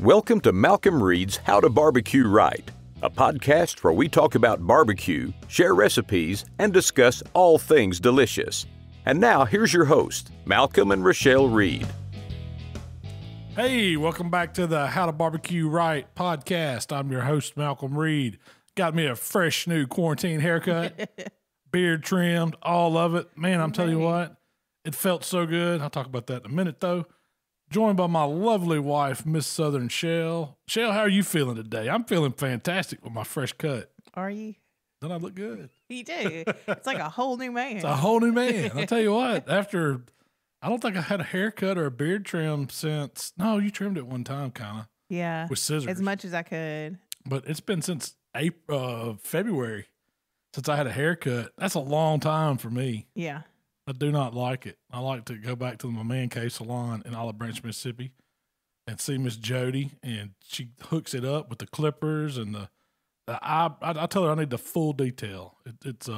Welcome to Malcolm Reed's How to Barbecue Right, a podcast where we talk about barbecue, share recipes, and discuss all things delicious. And now, here's your host, Malcolm and Rachelle Reed. Hey, welcome back to the How to Barbecue Right podcast. I'm your host, Malcolm Reed. Got me a fresh new quarantine haircut, beard trimmed, all of it. Man, I'm telling you what, it felt so good. I'll talk about that in a minute, though. Joined by my lovely wife, Miss Southern Shell. Shell, how are you feeling today? I'm feeling fantastic with my fresh cut. Are you? Don't I look good? You do. It's like a whole new man. It's a whole new man. I'll tell you what, after, I don't think I had a haircut or a beard trim since, no, you trimmed it one time, kind of. Yeah. With scissors. As much as I could. But it's been since February since I had a haircut. That's a long time for me. Yeah. I do not like it. I like to go back to my man cave salon in Olive Branch, Mississippi, and see Miss Jody, and she hooks it up with the clippers and I tell her I need the full detail. It's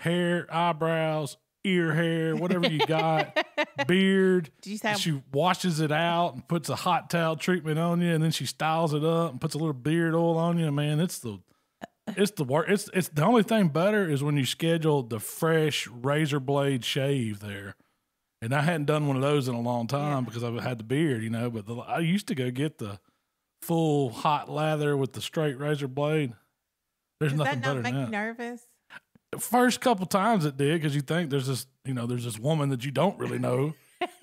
hair, eyebrows, ear hair, whatever you got, beard. She washes it out and puts a hot towel treatment on you, and then she styles it up and puts a little beard oil on you. Man, it's the only thing better is when you schedule the fresh razor blade shave there. And I hadn't done one of those in a long time because I've had the beard, you know, but I used to go get the full hot lather with the straight razor blade. There's nothing better than that. Does that not make you nervous? First couple times it did, because you think there's this woman that you don't really know.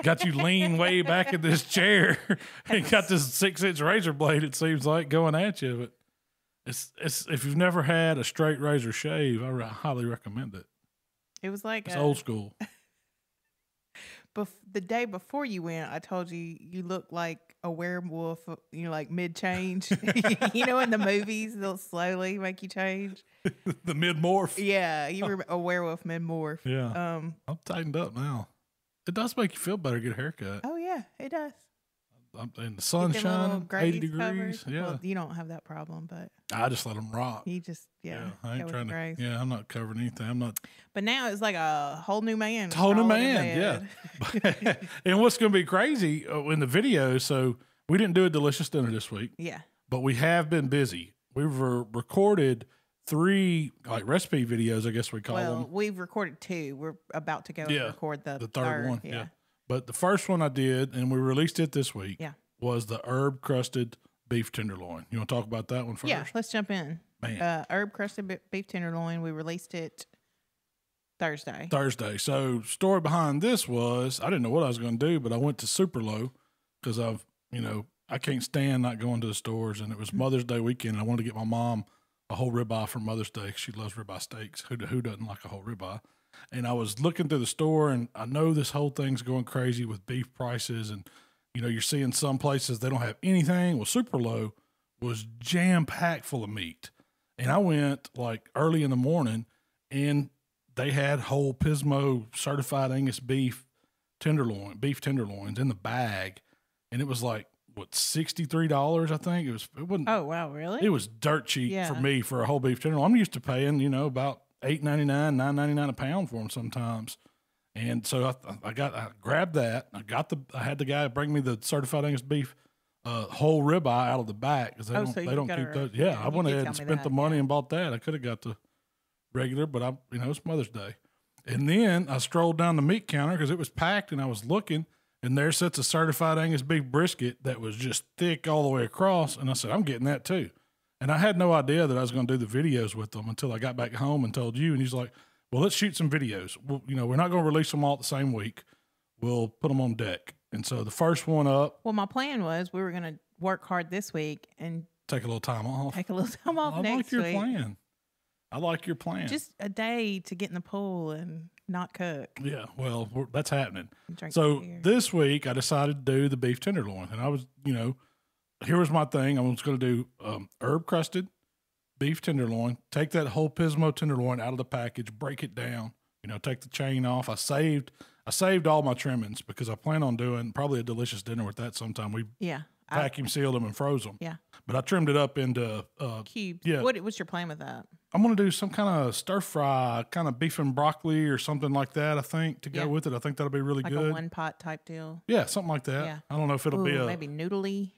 Got you lean way back in this chair and got this 6-inch razor blade, it seems like, going at you, but It's if you've never had a straight razor shave, I highly recommend it. It was like old school. The day before you went, I told you looked like a werewolf, you know, like mid-change. You know, in the movies, they'll slowly make you change. The mid-morph. Yeah, you were a werewolf mid-morph. Yeah. I'm tightened up now. It does make you feel better, get a haircut. Oh, yeah, it does. In the sunshine, 80 degrees. Covered. Yeah, well, you don't have that problem, but I just let them rock. You just, I ain't trying to. Yeah, I'm not covering anything. I'm not. But now it's like a whole new man. It's a whole new man. Yeah. And what's going to be crazy in the video? So we didn't do a delicious dinner this week. Yeah. But we have been busy. We've recorded 3 like recipe videos, I guess we call them. Well, we've recorded 2. We're about to go and record the third one. Yeah. But the first one I did, and we released it this week, was the herb-crusted beef tenderloin. You want to talk about that one first? Yeah, let's jump in. Man. Herb-crusted beef tenderloin, we released it Thursday. So story behind this was, I didn't know what I was going to do, but I went to Super Low because I can't stand not going to the stores, and it was Mother's Day weekend, and I wanted to get my mom a whole ribeye for Mother's Day because she loves ribeye steaks. Who doesn't like a whole ribeye? And I was looking through the store, and I know this whole thing's going crazy with beef prices. And, you're seeing some places they don't have anything. Well, Super Low was jam-packed full of meat. And I went, like, early in the morning, and they had whole Pismo Certified Angus Beef tenderloins in the bag. And it was like, what, $63, I think? It wasn't. Oh, wow, really? It was dirt cheap for me for a whole beef tenderloin. I'm used to paying, about $8.99, $9.99 a pound for them sometimes, and so I grabbed that. I had the guy bring me the Certified Angus Beef whole ribeye out of the back because they don't keep those. Yeah, I went ahead and spent the money and bought that. I could have got the regular, but it's Mother's Day, and then I strolled down the meat counter because it was packed, and I was looking, and there sits a Certified Angus Beef brisket that was just thick all the way across, and I said, I'm getting that too. And I had no idea that I was going to do the videos with them until I got back home and told you. And he's like, well, let's shoot some videos. Well, we're not going to release them all the same week. We'll put them on deck. And so the first one up. Well, my plan was we were going to work hard this week and take a little time off. Next week. I like your plan. Just a day to get in the pool and not cook. Yeah, well, that's happening. So this week I decided to do the beef tenderloin. And I was, here was my thing. I was going to do herb-crusted beef tenderloin. Take that whole Pismo tenderloin out of the package, break it down, take the chain off. I saved all my trimmings because I plan on doing probably a delicious dinner with that sometime. We vacuum sealed them and froze them. Yeah. But I trimmed it up into cubes. Yeah. What's your plan with that? I'm going to do some kind of stir-fry, kind of beef and broccoli or something like that, I think, to go with it. I think that'll be really good. Like a one-pot type deal? Yeah, something like that. Yeah. I don't know if it'll be maybe noodly.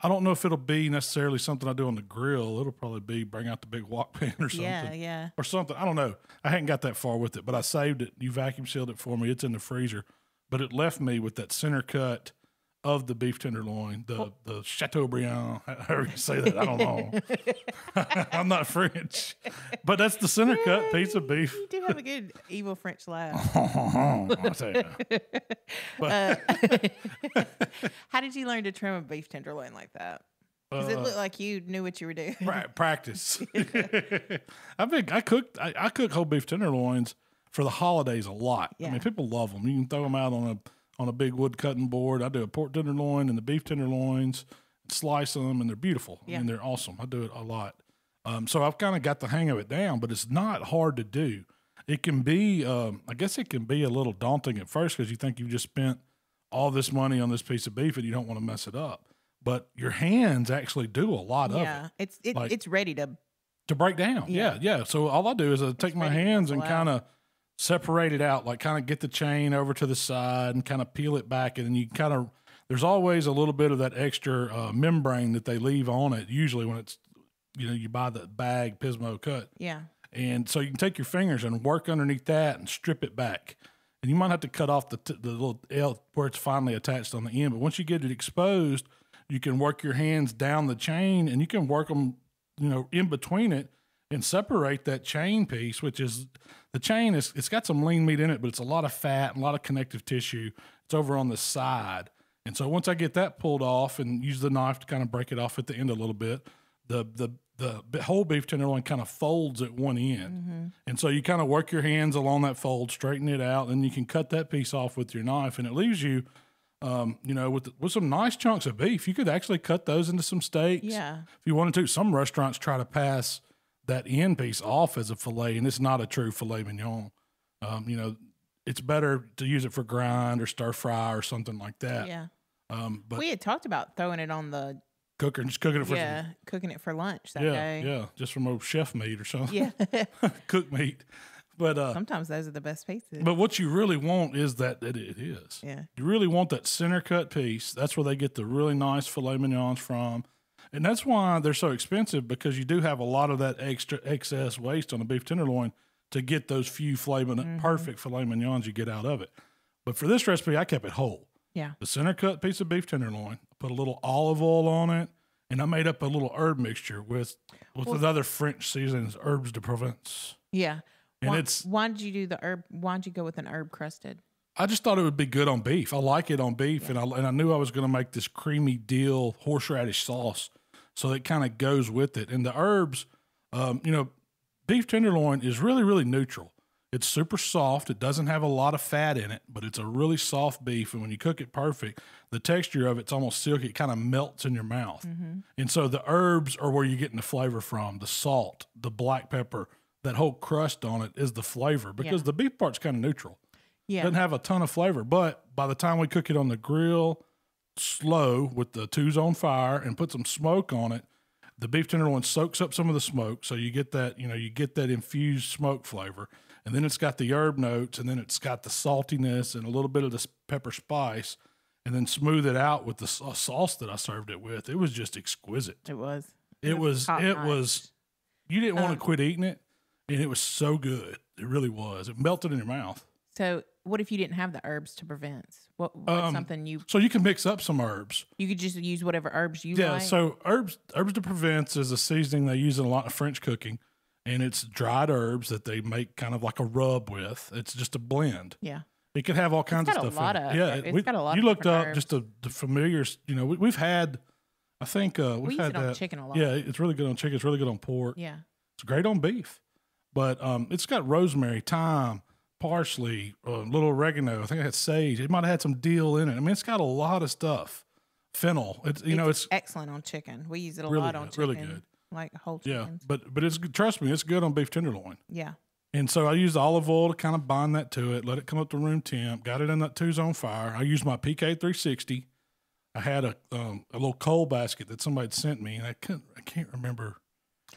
I don't know if it'll be necessarily something I do on the grill. It'll probably be bring out the big wok pan or something. Yeah, yeah. Or something. I don't know. I hadn't got that far with it, but I saved it. You vacuum sealed it for me. It's in the freezer. But it left me with that center cut of the beef tenderloin, the Chateaubriand. However you say that, I don't know. I'm not French. But that's the center cut piece of beef. You do have a good evil French laugh. I'll tell you now. How did you learn to trim a beef tenderloin like that? Because it looked like you knew what you were doing. Right, practice. I cook whole beef tenderloins for the holidays a lot. Yeah. I mean, people love them. You can throw them out on a big wood cutting board. I do a pork tenderloin and the beef tenderloins, slice them, and they're beautiful. Yeah. I mean, they're awesome. I do it a lot. So I've kind of got the hang of it down, but it's not hard to do. It can be, I guess it can be a little daunting at first because you think you've just spent all this money on this piece of beef and you don't want to mess it up. But your hands actually do a lot of it. It's ready to break down. Yeah. Yeah. So all I do is I take my hands and kind of separate it out, like kind of get the chain over to the side and kind of peel it back. And then you kind of, there's always a little bit of that extra membrane that they leave on it. Usually when it's, you know, you buy the bag Pismo cut. Yeah. And so you can take your fingers and work underneath that and strip it back. And you might have to cut off the little L where it's finally attached on the end. But once you get it exposed, you can work your hands down the chain and you can work them, you know, in between it and separate that chain piece, which is the chain is, it's got some lean meat in it, but it's a lot of fat and a lot of connective tissue. It's over on the side. And so once I get that pulled off and use the knife to kind of break it off at the end a little bit, the whole beef tenderloin kind of folds at one end. Mm-hmm. And so you kind of work your hands along that fold, straighten it out, and you can cut that piece off with your knife. And it leaves you, you know, with some nice chunks of beef. You could actually cut those into some steaks. Yeah. If you wanted to. Some restaurants try to pass that end piece off as a filet, and it's not a true filet mignon. You know, it's better to use it for grind or stir fry or something like that. Yeah. But we had talked about throwing it on the cooker and just cooking it for cooking it for lunch that day. Yeah, just from old chef meat or something. Yeah, cook meat. But sometimes those are the best pieces. But what you really want is that it is. Yeah. You really want that center cut piece. That's where they get the really nice filet mignons from. And that's why they're so expensive, because you do have a lot of that excess waste on a beef tenderloin to get those few perfect filet mignons you get out of it. But for this recipe, I kept it whole. Yeah. The center cut piece of beef tenderloin, put a little olive oil on it, and I made up a little herb mixture with another French seasoning, Herbes de Provence. Yeah. And why did you do the herb? Why did you go with an herb crusted? I just thought it would be good on beef. I like it on beef, yeah. and I knew I was going to make this creamy dill horseradish sauce, so it kind of goes with it. And the herbs, you know, beef tenderloin is really, really neutral. It's super soft. It doesn't have a lot of fat in it, but it's a really soft beef. And when you cook it perfect, the texture of it's almost silky. It kind of melts in your mouth. Mm-hmm. And so the herbs are where you're getting the flavor from. The salt, the black pepper, that whole crust on it is the flavor, because the beef part's kind of neutral. Yeah. Doesn't have a ton of flavor, but by the time we cook it on the grill slow with the twos on fire and put some smoke on it, the beef tenderloin soaks up some of the smoke. So you get that, you know, you get that infused smoke flavor, and then it's got the herb notes, and then it's got the saltiness and a little bit of this pepper spice, and then smooth it out with the sauce that I served it with. It was just exquisite. It was. It was. You didn't want to quit eating it, and it was so good. It really was. It melted in your mouth. So what if you didn't have the herbs to prevent? What's something you... So you can mix up some herbs. You could just use whatever herbs you like? Yeah, so herbes de Provence is a seasoning they use in a lot of French cooking, and it's dried herbs that they make kind of like a rub with. It's just a blend. Yeah. It could have all kinds of stuff in it. Yeah, it's got a lot of different herbs. You looked up just the familiar... You know, we've had... I think we've had that. We use it on chicken a lot. Yeah, it's really good on chicken. It's really good on pork. Yeah. It's great on beef. But it's got rosemary, thyme, parsley, little oregano. I think it had sage. It might have had some dill in it. I mean, it's got a lot of stuff. Fennel. It's excellent on chicken. We use it a lot on chicken. Really good. Like whole chickens. Yeah, but it's, trust me, it's good on beef tenderloin. Yeah. And so I used olive oil to kind of bind that to it, let it come up to room temp, got it in that twos on fire. I used my PK 360. I had a little coal basket that somebody had sent me, and I can't remember.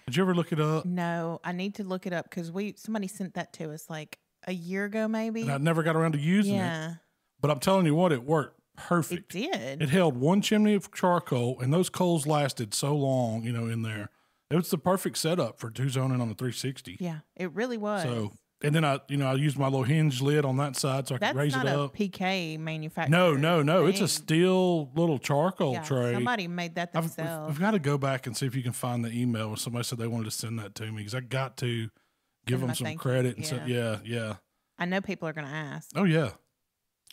Did you ever look it up? No, I need to look it up because somebody sent that to us like a year ago, maybe. And I never got around to using it. But I'm telling you what, it worked perfect. It did. It held one chimney of charcoal, and those coals lasted so long, you know, in there. It was the perfect setup for two zoning on the 360. Yeah, it really was. So, and then I, you know, I used my little hinge lid on that side so I could raise it up. That's not a PK manufacturer. No, no, no. Thing. It's a steel little charcoal tray. Somebody made that themselves. I've got to go back and see if you can find the email where somebody said they wanted to send that to me, because I got to give them some credit and say, yeah. I know people are going to ask. Oh, yeah.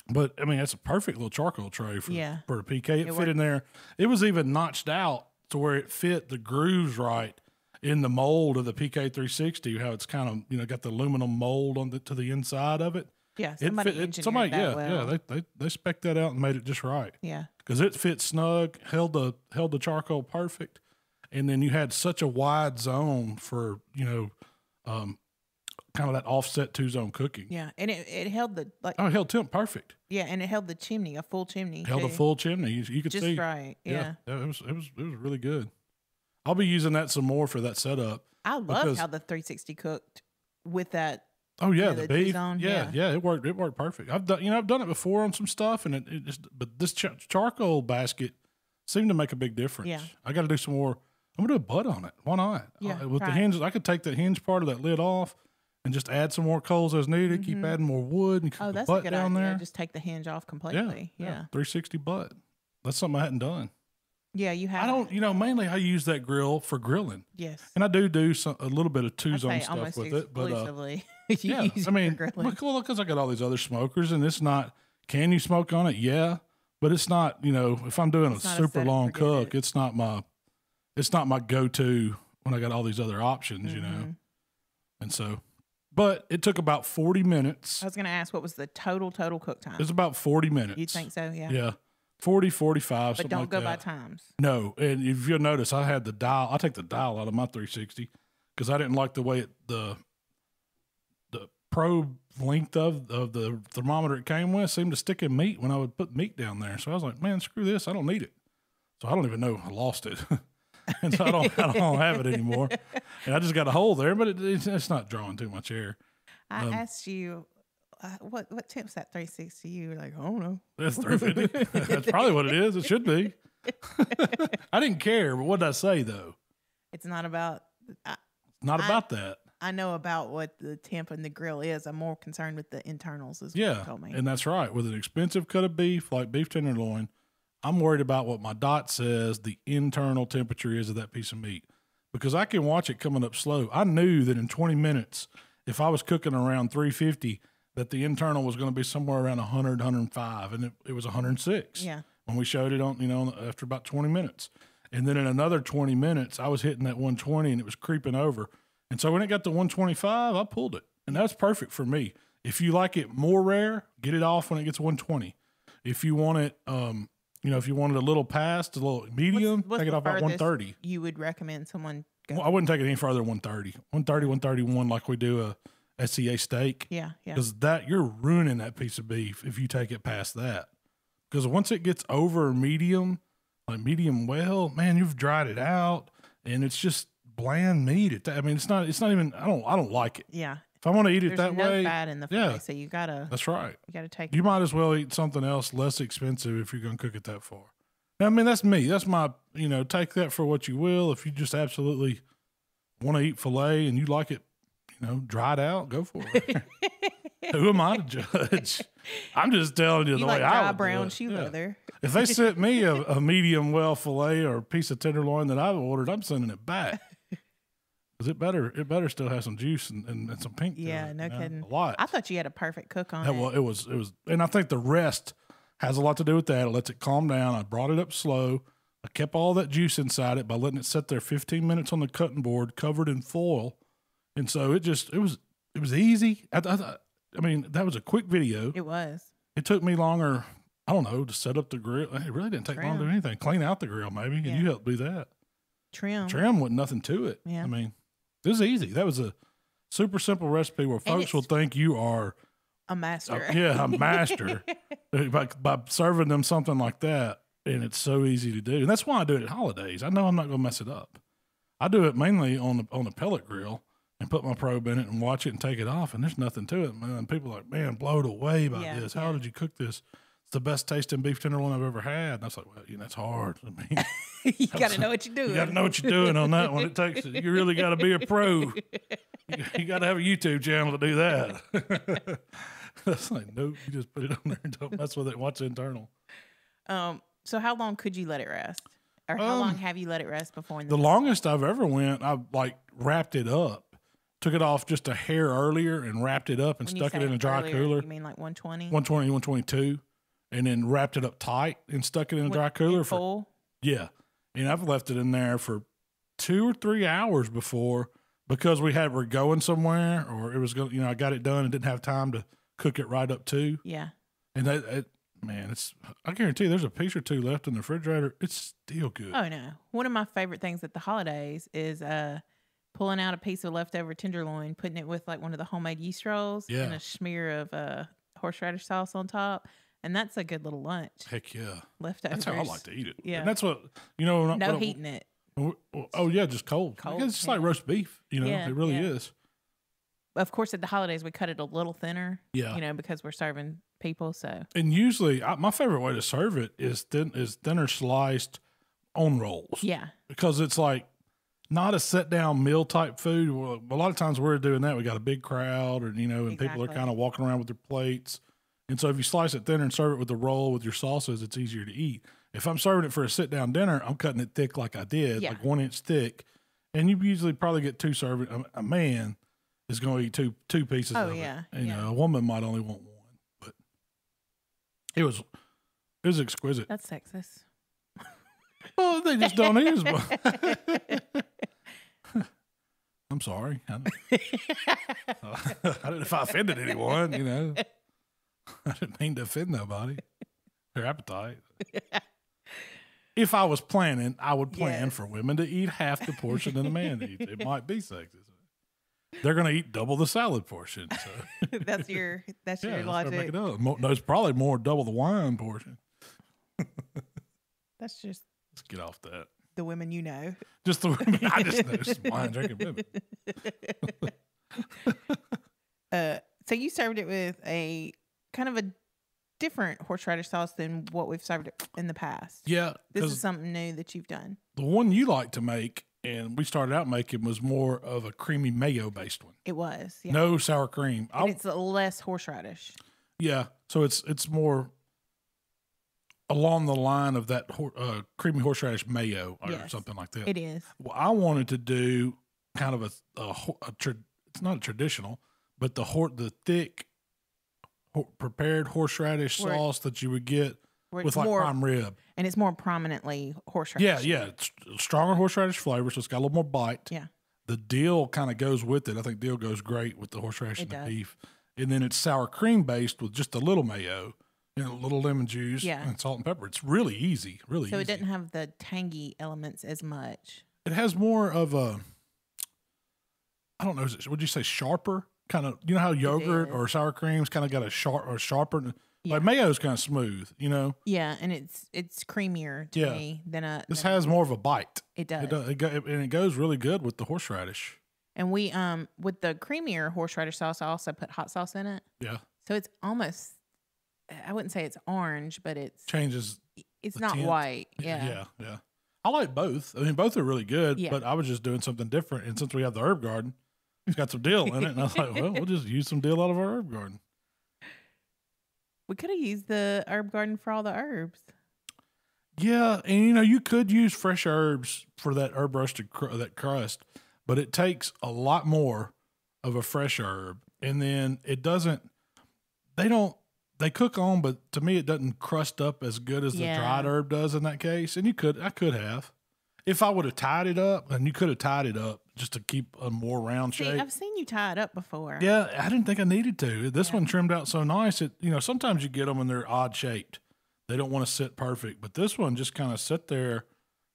But, I mean, that's a perfect little charcoal tray for a PK. It fit in there. It was even notched out to where it fit the grooves right in the mold of the PK 360, how it's kind of, you know, got the aluminum mold on the, to the inside of it. Yeah, somebody engineered that well. They spec'd that out and made it just right. Yeah. Because it fit snug, held the charcoal perfect, and then you had such a wide zone for, you know, kind of that offset two-zone cooking. Yeah, and it held the... like, oh, it held temp perfect. Yeah, and it held the chimney, a full chimney. Held a full chimney. You could see. Just right, yeah. It was really good. I'll be using that some more for that setup. I love how the 360 cooked with that. Oh, yeah, you know, the beef. Yeah, yeah, yeah, it worked perfect. I've done, you know, I've done it before on some stuff, and it just, but this charcoal basket seemed to make a big difference. Yeah. I got to do some more. I'm going to do a butt on it. Why not? Yeah, with the hinges, I could take that hinge part of that lid off and just add some more coals as needed. Mm-hmm. Keep adding more wood and keep the butt down there. Just take the hinge off completely. Yeah, yeah. 360 butt. That's something I hadn't done. Yeah, you have. I don't. You know, mainly I use that grill for grilling. Yes. And I do some, a little bit of two-zone stuff with it, but yeah, I mean, well, because I got all these other smokers, and it's not. Can you smoke on it? Yeah, but it's not. You know, if I'm doing a super long cook, it's not my. It's not my go-to when I got all these other options. Mm-hmm. You know, and so. But it took about 40 minutes. I was going to ask, what was the total cook time? It was about 40 minutes. You think so? Yeah. Yeah. 40, 45, something like that. But don't go by times. No. And if you'll notice, I had the dial. I take the dial out of my 360 because I didn't like the way the probe length of the thermometer it came with seemed to stick in meat when I would put meat down there. So I was like, man, screw this. I don't need it. So I don't even know I lost it. And so I don't have it anymore. And I just got a hole there, but it's not drawing too much air. I asked you, what temp's that 360? You were like, I don't know. That's 350. That's probably what it is. It should be. I didn't care, but what did I say, though? It's not about... It's not about that. I know about what the temp and the grill is. I'm more concerned with the internals, is what you told me. And that's right. With an expensive cut of beef, like beef tenderloin, I'm worried about what my dot says the internal temperature is of that piece of meat, because I can watch it coming up slow. I knew that in 20 minutes, if I was cooking around 350, that the internal was going to be somewhere around 100, 105, and it was 106. Yeah. When we showed it on, you know, after about 20 minutes. And then in another 20 minutes, I was hitting that 120 and it was creeping over. And so when it got to 125, I pulled it. And that's perfect for me. If you like it more rare, get it off when it gets 120. If you want it, you know, if you wanted a little past, a little medium, take it off at 130. You would recommend someone go? Well, I wouldn't take it any further than 130. 130, 131, like we do a SCA steak. Yeah, yeah. Because that, you're ruining that piece of beef if you take it past that. Because once it gets over medium, like medium well, man, you've dried it out, and it's just bland meat. I mean, it's not even, I don't like it. Yeah. If I want to eat it that way, fat in the fry, so you gotta. That's right. You gotta take. You might as well eat something else less expensive if you're gonna cook it that far. Now, I mean, that's me. That's my. You know, take that for what you will. If you just absolutely want to eat filet and you like it, you know, dried out, go for it. Who am I to judge? I'm just telling you the way I would. Brown shoe leather. If they sent me a medium well filet or a piece of tenderloin that I've ordered, I'm sending it back. Because it better still have some juice and some pink. Yeah, no kidding. A lot. I thought you had a perfect cook on it. Well, it was, and I think the rest has a lot to do with that. It lets it calm down. I brought it up slow. I kept all that juice inside it by letting it sit there 15 minutes on the cutting board, covered in foil, and so it was easy. I mean, that was a quick video. It was. It took me longer, I don't know, to set up the grill. It really didn't take long to do anything. Clean out the grill, maybe, and you helped do that. Trim wasn't nothing to it. Yeah, I mean. It was easy. That was a super simple recipe where folks will think you are a master. A master by serving them something like that. And it's so easy to do. And that's why I do it at holidays. I know I'm not going to mess it up. I do it mainly on the pellet grill and put my probe in it and watch it and take it off. And there's nothing to it, man. People are like, man, blown away by this. How did you cook this? It's the best tasting beef tenderloin I've ever had. And I was like, well, you know, that's hard. I mean, you got to know what you're doing. You got to know what you're doing on that one. It takes, you really got to be a pro. You got to have a YouTube channel to do that. I was like, nope, you just put it on there and don't mess with it. Watch the internal. So how long could you let it rest? Or how long have you let it rest before? The longest I've ever went, I like wrapped it up. Took it off just a hair earlier and wrapped it up and stuck it in a dry cooler. You mean like 120? 120, 122. And then wrapped it up tight and stuck it in a dry cooler. Full? Yeah. And I've left it in there for 2 or 3 hours before because we're going somewhere or it was going, you know, I got it done and didn't have time to cook it right up too. Yeah. And man, I guarantee you there's a piece or two left in the refrigerator. It's still good. Oh, no. One of my favorite things at the holidays is, pulling out a piece of leftover tenderloin, putting it with like one of the homemade yeast rolls and a smear of horseradish sauce on top. And that's a good little lunch. Heck yeah. Leftovers. That's how I like to eat it. Yeah. And that's what, you know. No heating it. Oh, yeah, just cold. It's just like roast beef, you know. Yeah, it really is. Of course, at the holidays, we cut it a little thinner, you know, because we're serving people. So. And usually, my favorite way to serve it is, thinner sliced on rolls. Yeah. Because it's like, not a sit-down meal type food. Well, a lot of times we're doing that. We got a big crowd, or you know, and people are kind of walking around with their plates. And so if you slice it thinner and serve it with the roll with your sauces, it's easier to eat. If I'm serving it for a sit-down dinner, I'm cutting it thick like I did, like 1 inch thick. And you usually probably get two servings. A man is going to eat two pieces of it. You know, a woman might only want one. But it was exquisite. That's sexist. Well, they just don't eat as much. I'm sorry. I don't know if I offended anyone, you know. I didn't mean to offend nobody. Their appetite. If I was planning, I would plan for women to eat half the portion that a man eats. It might be sexist. They're going to eat double the salad portion. So. that's your logic. There's probably more double the wine portion. That's just... Let's get off that. The women you know. Just the women. I just know some wine drinking women. So you served it with a kind of a different horseradish sauce than what we've served it in the past. Yeah. This is something new that you've done. The one you like to make and we started out making was more of a creamy mayo-based one. It was. Yeah. No sour cream. And it's less horseradish. Yeah. So it's more... along the line of that creamy horseradish mayo or something like that. It is. Well, I wanted to do kind of it's not a traditional, but the thick prepared horseradish sauce that you would get with like prime rib. And it's more prominently horseradish. Yeah, yeah. It's stronger horseradish flavor, so it's got a little more bite. Yeah. The dill kind of goes with it. I think dill goes great with the horseradish and the beef. And then it's sour cream based with just a little mayo. And a little lemon juice and salt and pepper. It's really easy, really easy. So it doesn't have the tangy elements as much. It has more of a, I don't know, would you say sharper? Kind of, you know how yogurt or sour cream's kind of got a sharper, like mayo's kind of smooth, you know? Yeah, and it's creamier to me than a... This has more of a bite. It does. And it goes really good with the horseradish. And we, with the creamier horseradish sauce, I also put hot sauce in it. Yeah. So it's almost... I wouldn't say it's orange, but it's changes. It's not white. Yeah. Yeah. Yeah. I like both. I mean, both are really good, but I was just doing something different. And since we have the herb garden, it's got some dill in it. And I was like, well, we'll just use some dill out of our herb garden. We could have used the herb garden for all the herbs. Yeah. And you know, you could use fresh herbs for that herb roasted, that crust, but it takes a lot more of a fresh herb. And then it doesn't, they cook on, but to me, it doesn't crust up as good as the dried herb does in that case. And I could have, if I would have tied it up, and you could have tied it up just to keep a more round shape. I've seen you tie it up before. Yeah, I didn't think I needed to. This one trimmed out so nice. You know, sometimes you get them and they're odd shaped. They don't want to sit perfect, but this one just kind of sat there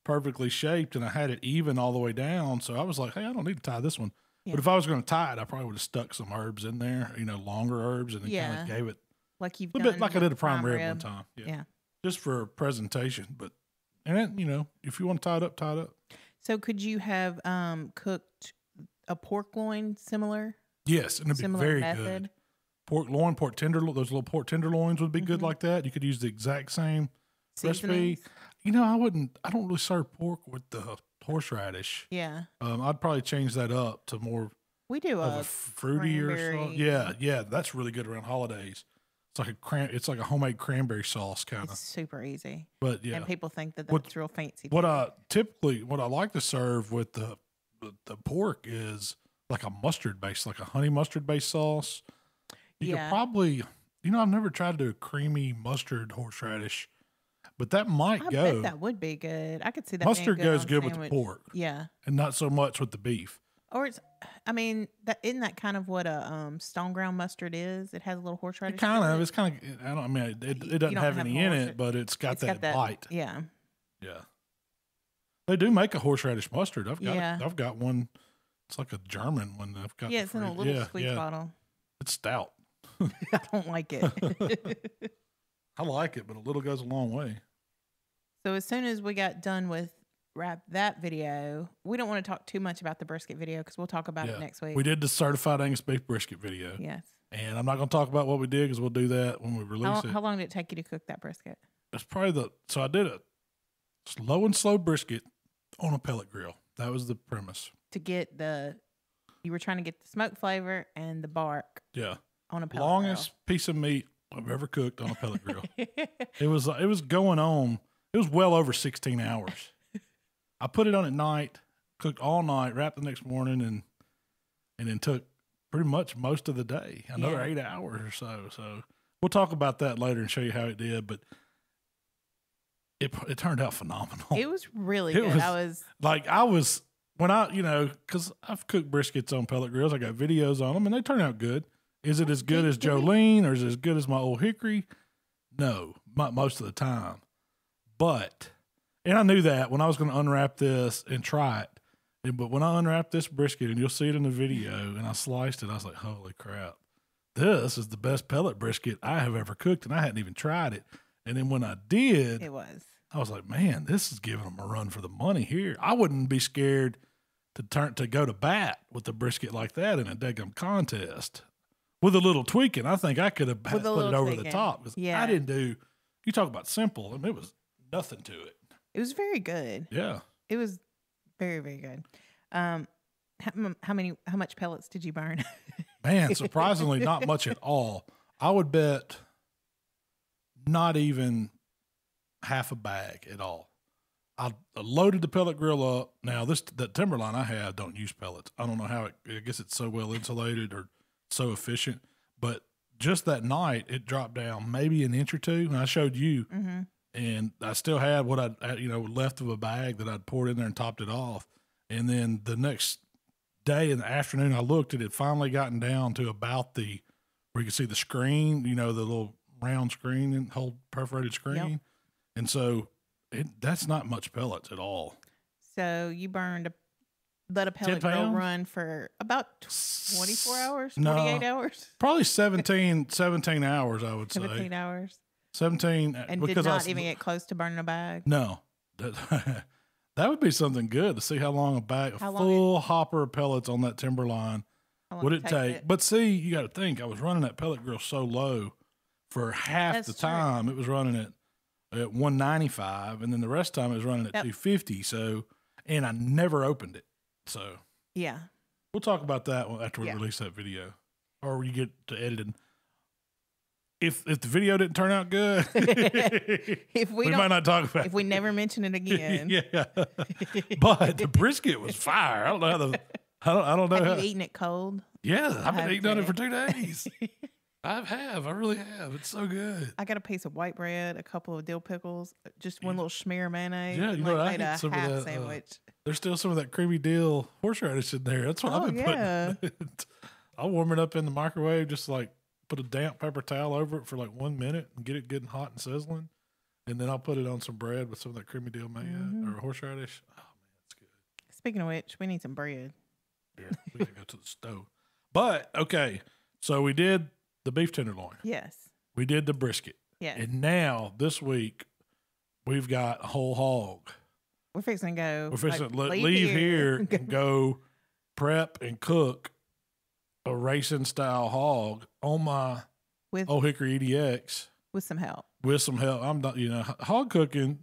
perfectly shaped, and I had it even all the way down. So I was like, hey, I don't need to tie this one. Yeah. But if I was going to tie it, I probably would have stuck some herbs in there, you know, longer herbs, and then kind of gave it. Like you've done a bit like I did a prime rib one time. Yeah. Just for a presentation. But, you know, if you want to tie it up, tie it up. So could you have cooked a pork loin similar? Yes, and it'd be very good. pork loin, pork tenderloin, those little pork tenderloins would be good like that. You could use the exact same recipe. You know, I don't really serve pork with the horseradish. Yeah. I'd probably change that up to more. We do a fruity or something. Yeah, yeah, that's really good around holidays. It's like a it's like a homemade cranberry sauce kind of. Super easy. But yeah, and people think that that's real fancy. What I like to serve with the pork is like a mustard based, like a honey mustard based sauce. You could probably, you know, I've never tried to do a creamy mustard horseradish, but that might go. I bet that would be good. I could see that. Mustard goes good with the pork. Yeah, and not so much with the beef. Or it's, I mean, that isn't that kind of what a stone ground mustard is? It has a little horseradish. It's kind of. I don't. I mean, it doesn't have any in it, but it's got that bite. Yeah. Yeah. They do make a horseradish mustard. I've got one. It's like a German one. I've got. Yeah, it's in a little sweet bottle. It's stout. I don't like it. I like it, but a little goes a long way. So as soon as we got done with. Wrap that video. We don't want to talk too much about the brisket video because we'll talk about it next week. We did the certified Angus beef brisket video. Yes. And I'm not going to talk about what we did because we'll do that when we release it. How long did it take you to cook that brisket? That's probably so I did a slow brisket on a pellet grill. That was the premise. To get you were trying to get the smoke flavor and the bark. Yeah. On a pellet grill. Longest piece of meat I've ever cooked on a pellet grill. It was going on. It was well over 16 hours. I put it on at night, cooked all night, wrapped the next morning, and then took pretty much most of the day, another 8 hours or so. So we'll talk about that later and show you how it did, but it turned out phenomenal. It was really good. Because I've cooked briskets on pellet grills. I got videos on them, and they turn out good. Is it as good as Jolene or is it as good as my old hickory? No, not most of the time, but... And I knew that when I was going to unwrap this and try it. But when I unwrapped this brisket, and you'll see it in the video, and I sliced it, I was like, holy crap. This is the best pellet brisket I have ever cooked, and I hadn't even tried it. And then when I did, I was like, man, this is giving them a run for the money here. I wouldn't be scared to go to bat with a brisket like that in a daggum contest. With a little tweaking, I think I could have put it over the top. Yeah. I didn't do – you talk about simple. I mean, it was nothing to it. It was very good. Yeah. It was very, very good. How much pellets did you burn? Man, surprisingly, not much at all. I would bet not even half a bag at all. I loaded the pellet grill up. Now, the Timberline I have don't use pellets. I don't know how I guess it's so well insulated or so efficient. But just that night, it dropped down maybe an inch or two. And I showed you. Mm-hmm. And I still had what I left of a bag that I'd poured in there and topped it off. And then the next day in the afternoon, I looked and it finally gotten down to about where you can see the screen, you know, the little round screen and whole perforated screen. Yep. And so that's not much pellets at all. So you burned let a pellet grill run for about 24 hours, 48 hours? Probably 17 hours, I would say. 17 hours. 17 and did not even get close to burning a bag. No, that would be something good to see how long a full hopper of pellets on that Timberline would it take. But see, you got to think I was running that pellet grill so low for half the time. It was running at 195, and then the rest of the time it was running at 250. So, and I never opened it. So yeah, we'll talk about that after we release that video, or we get to editing. If the video didn't turn out good, we might not talk about it. If we never mention it again. Yeah. But the brisket was fire. I don't know how Have you eaten it cold? Yeah, I've been eating it for 2 days. I really have. It's so good. I got a piece of white bread, a couple of dill pickles, just one little smear of mayonnaise. Yeah, you know what? I made some half of that sandwich. There's still some of that creamy dill horseradish in there. That's what I've been putting in. I'll warm it up in the microwave just like put a damp paper towel over it for like 1 minute and get it good and hot and sizzling. And then I'll put it on some bread with some of that creamy dill mayo or horseradish. Oh, man, that's good. Speaking of which, we need some bread. Yeah, we got to go to the stove. But, okay, so we did the beef tenderloin. Yes. We did the brisket. Yeah. And now, this week, we've got a whole hog. We're fixing to go. We're fixing to leave here and go prep and cook a racing style hog on my Old Hickory EDX with some help. With some help, I'm not. You know, hog cooking.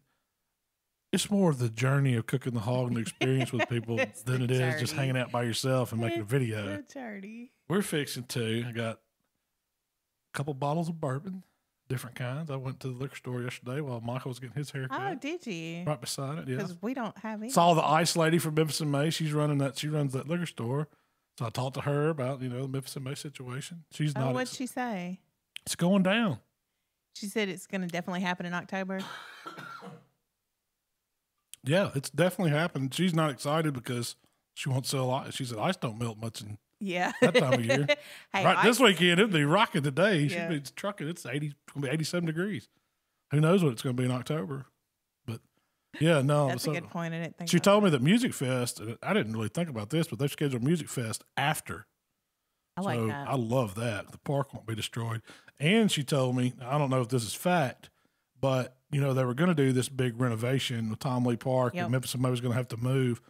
It's more the journey of cooking the hog and the experience with people than it is just hanging out by yourself and making a video. We're fixing to. I got a couple bottles of bourbon, different kinds. I went to the liquor store yesterday while Michael was getting his haircut. Oh, did you? Right beside it, yeah. Because we don't have any. Saw the ice lady from Memphis in May. She's running that. She runs that liquor store. So I talked to her about, you know, the Memphis in May situation. She's not. Oh, what'd she say? It's going down. She said it's going to definitely happen in October. Yeah, it's definitely happened. She's not excited because she won't sell ice. She said ice don't melt much in that time of year. Hey, right, this weekend, it'll be rocking today. Yeah. It's trucking. It's 80, it's going to be 87 degrees. Who knows what it's going to be in October? But, yeah, no. That's so, a good point. I didn't think she told me that Music Fest, and I didn't really think about this, but they've scheduled Music Fest after. I like that. I love that. The park won't be destroyed. And she told me, I don't know if this is fact, but, you know, they were going to do this big renovation with Tom Lee Park, and Memphis in May was going to have to move.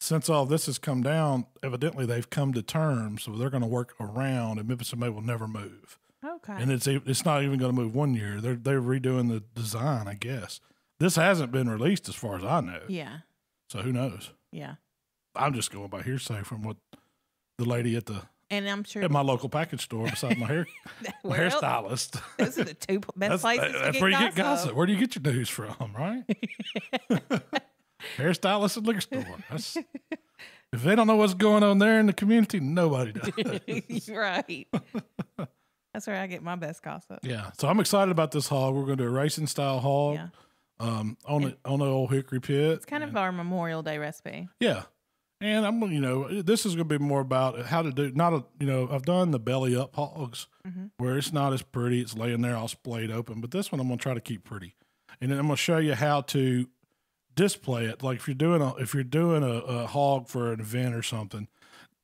Since all this has come down, evidently they've come to terms, so they're going to work around, and Memphis in May will never move. Okay. And it's not even going to move one year. They're redoing the design, I guess. This hasn't been released as far as I know. Yeah. So who knows? Yeah. I'm just going by hearsay from what the lady at the And I'm sure at my local package store beside my hairstylist. Those are the two best places to get gossip. Where do you get your news from, right? Hairstylist and liquor store. That's, if they don't know what's going on there in the community, nobody does. Right. That's where I get my best gossip. Yeah. So I'm excited about this hog. We're going to do a racing style hog on the Old Hickory pit. It's kind of our Memorial Day recipe. Yeah. And I'm, you know, this is going to be more about how to do, not a, you know, I've done the belly up hogs where it's not as pretty. It's laying there all splayed open, but this one I'm going to try to keep pretty. And then I'm going to show you how to display it. Like if you're doing a hog for an event or something,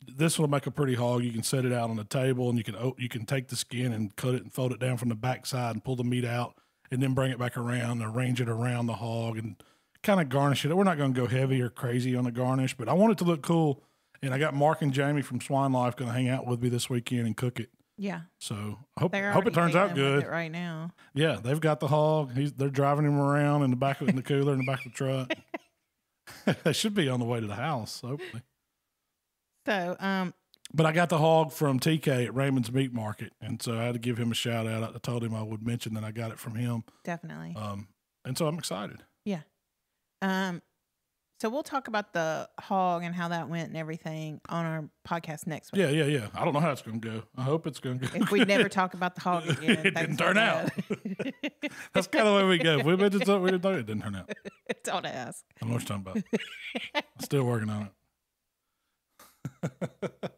this will make a pretty hog. You can set it out on the table and you can take the skin and cut it and fold it down from the backside and pull the meat out and then bring it back around and arrange it around the hog and kind of garnish it. We're not going to go heavy or crazy on the garnish, but I want it to look cool. And I got Mark and Jamie from Swine Life going to hang out with me this weekend and cook it. Yeah. So I hope it turns out good. Right now. Yeah, they've got the hog. They're driving him around in the back of the cooler in the back of the truck. They should be on the way to the house, hopefully. So, but I got the hog from TK at Raymond's Meat Market, and so I had to give him a shout out. I told him I would mention that I got it from him. Definitely. And so I'm excited. Yeah. So we'll talk about the hog and how that went and everything on our podcast next week. Yeah. I don't know how it's going to go. I hope it's going to go. If we never talk about the hog again. It didn't turn out. That's kind of the way we go. If we mentioned something we didn't know, it didn't turn out. Don't ask. I know what you're talking about. I'm still working on it.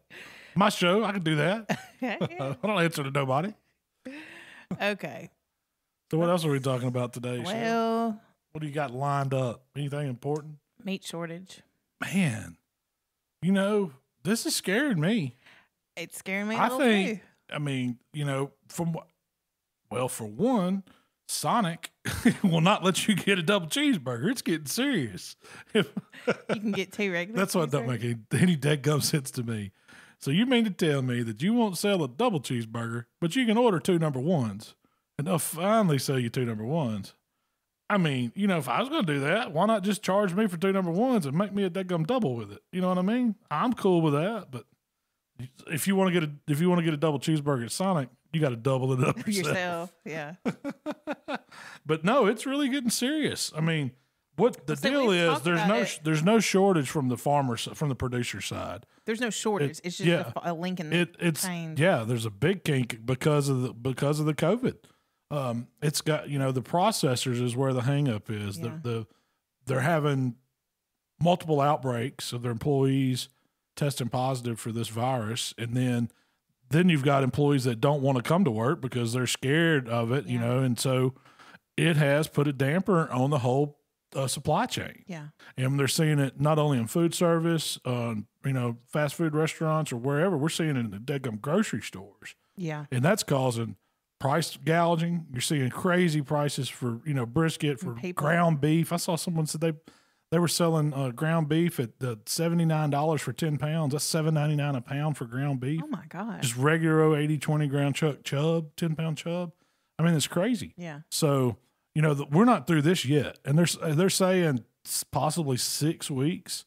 My show, I can do that. I don't answer to nobody. Okay. So what else are we talking about today? Well... Show? What do you got lined up? Anything important? Meat shortage. Man, you know, this is scaring me. It's scaring me a little too. I mean, you know, for one, Sonic will not let you get a double cheeseburger. It's getting serious. You can get two regular. That's why it don't make any dadgum sense to me. So you mean to tell me that you won't sell a double cheeseburger, but you can order two number ones, and they'll finally sell you two number ones. I mean, you know, if I was going to do that, why not just charge me for two number ones and make me a dadgum double with it? You know what I mean? I'm cool with that, but if you want to get a double cheeseburger at Sonic, you got to double it up yourself. Yeah. But no, it's really getting serious. I mean, what the deal is? There's no shortage from the farmers, from the producer side. There's no shortage. It's just a link in the chain. Yeah, there's a big kink because of the COVID. It's got, you know, the processors is where the hang up is. Yeah. They're having multiple outbreaks of their employees testing positive for this virus. And then you've got employees that don't want to come to work because they're scared of it, you know? And so it has put a damper on the whole supply chain. Yeah. And they're seeing it not only in food service, you know, fast food restaurants or wherever. We're seeing it in the dadgum grocery stores. Yeah. And that's causing price gouging. You're seeing crazy prices for, you know, brisket, for ground beef. I saw someone said they They were selling ground beef at the $79 for 10 pounds. That's $7.99 a pound for ground beef. Oh, my gosh. Just regular 80/20 ground chub, 10-pound chub. I mean, it's crazy. Yeah. So, you know, we're not through this yet. And they're saying possibly 6 weeks.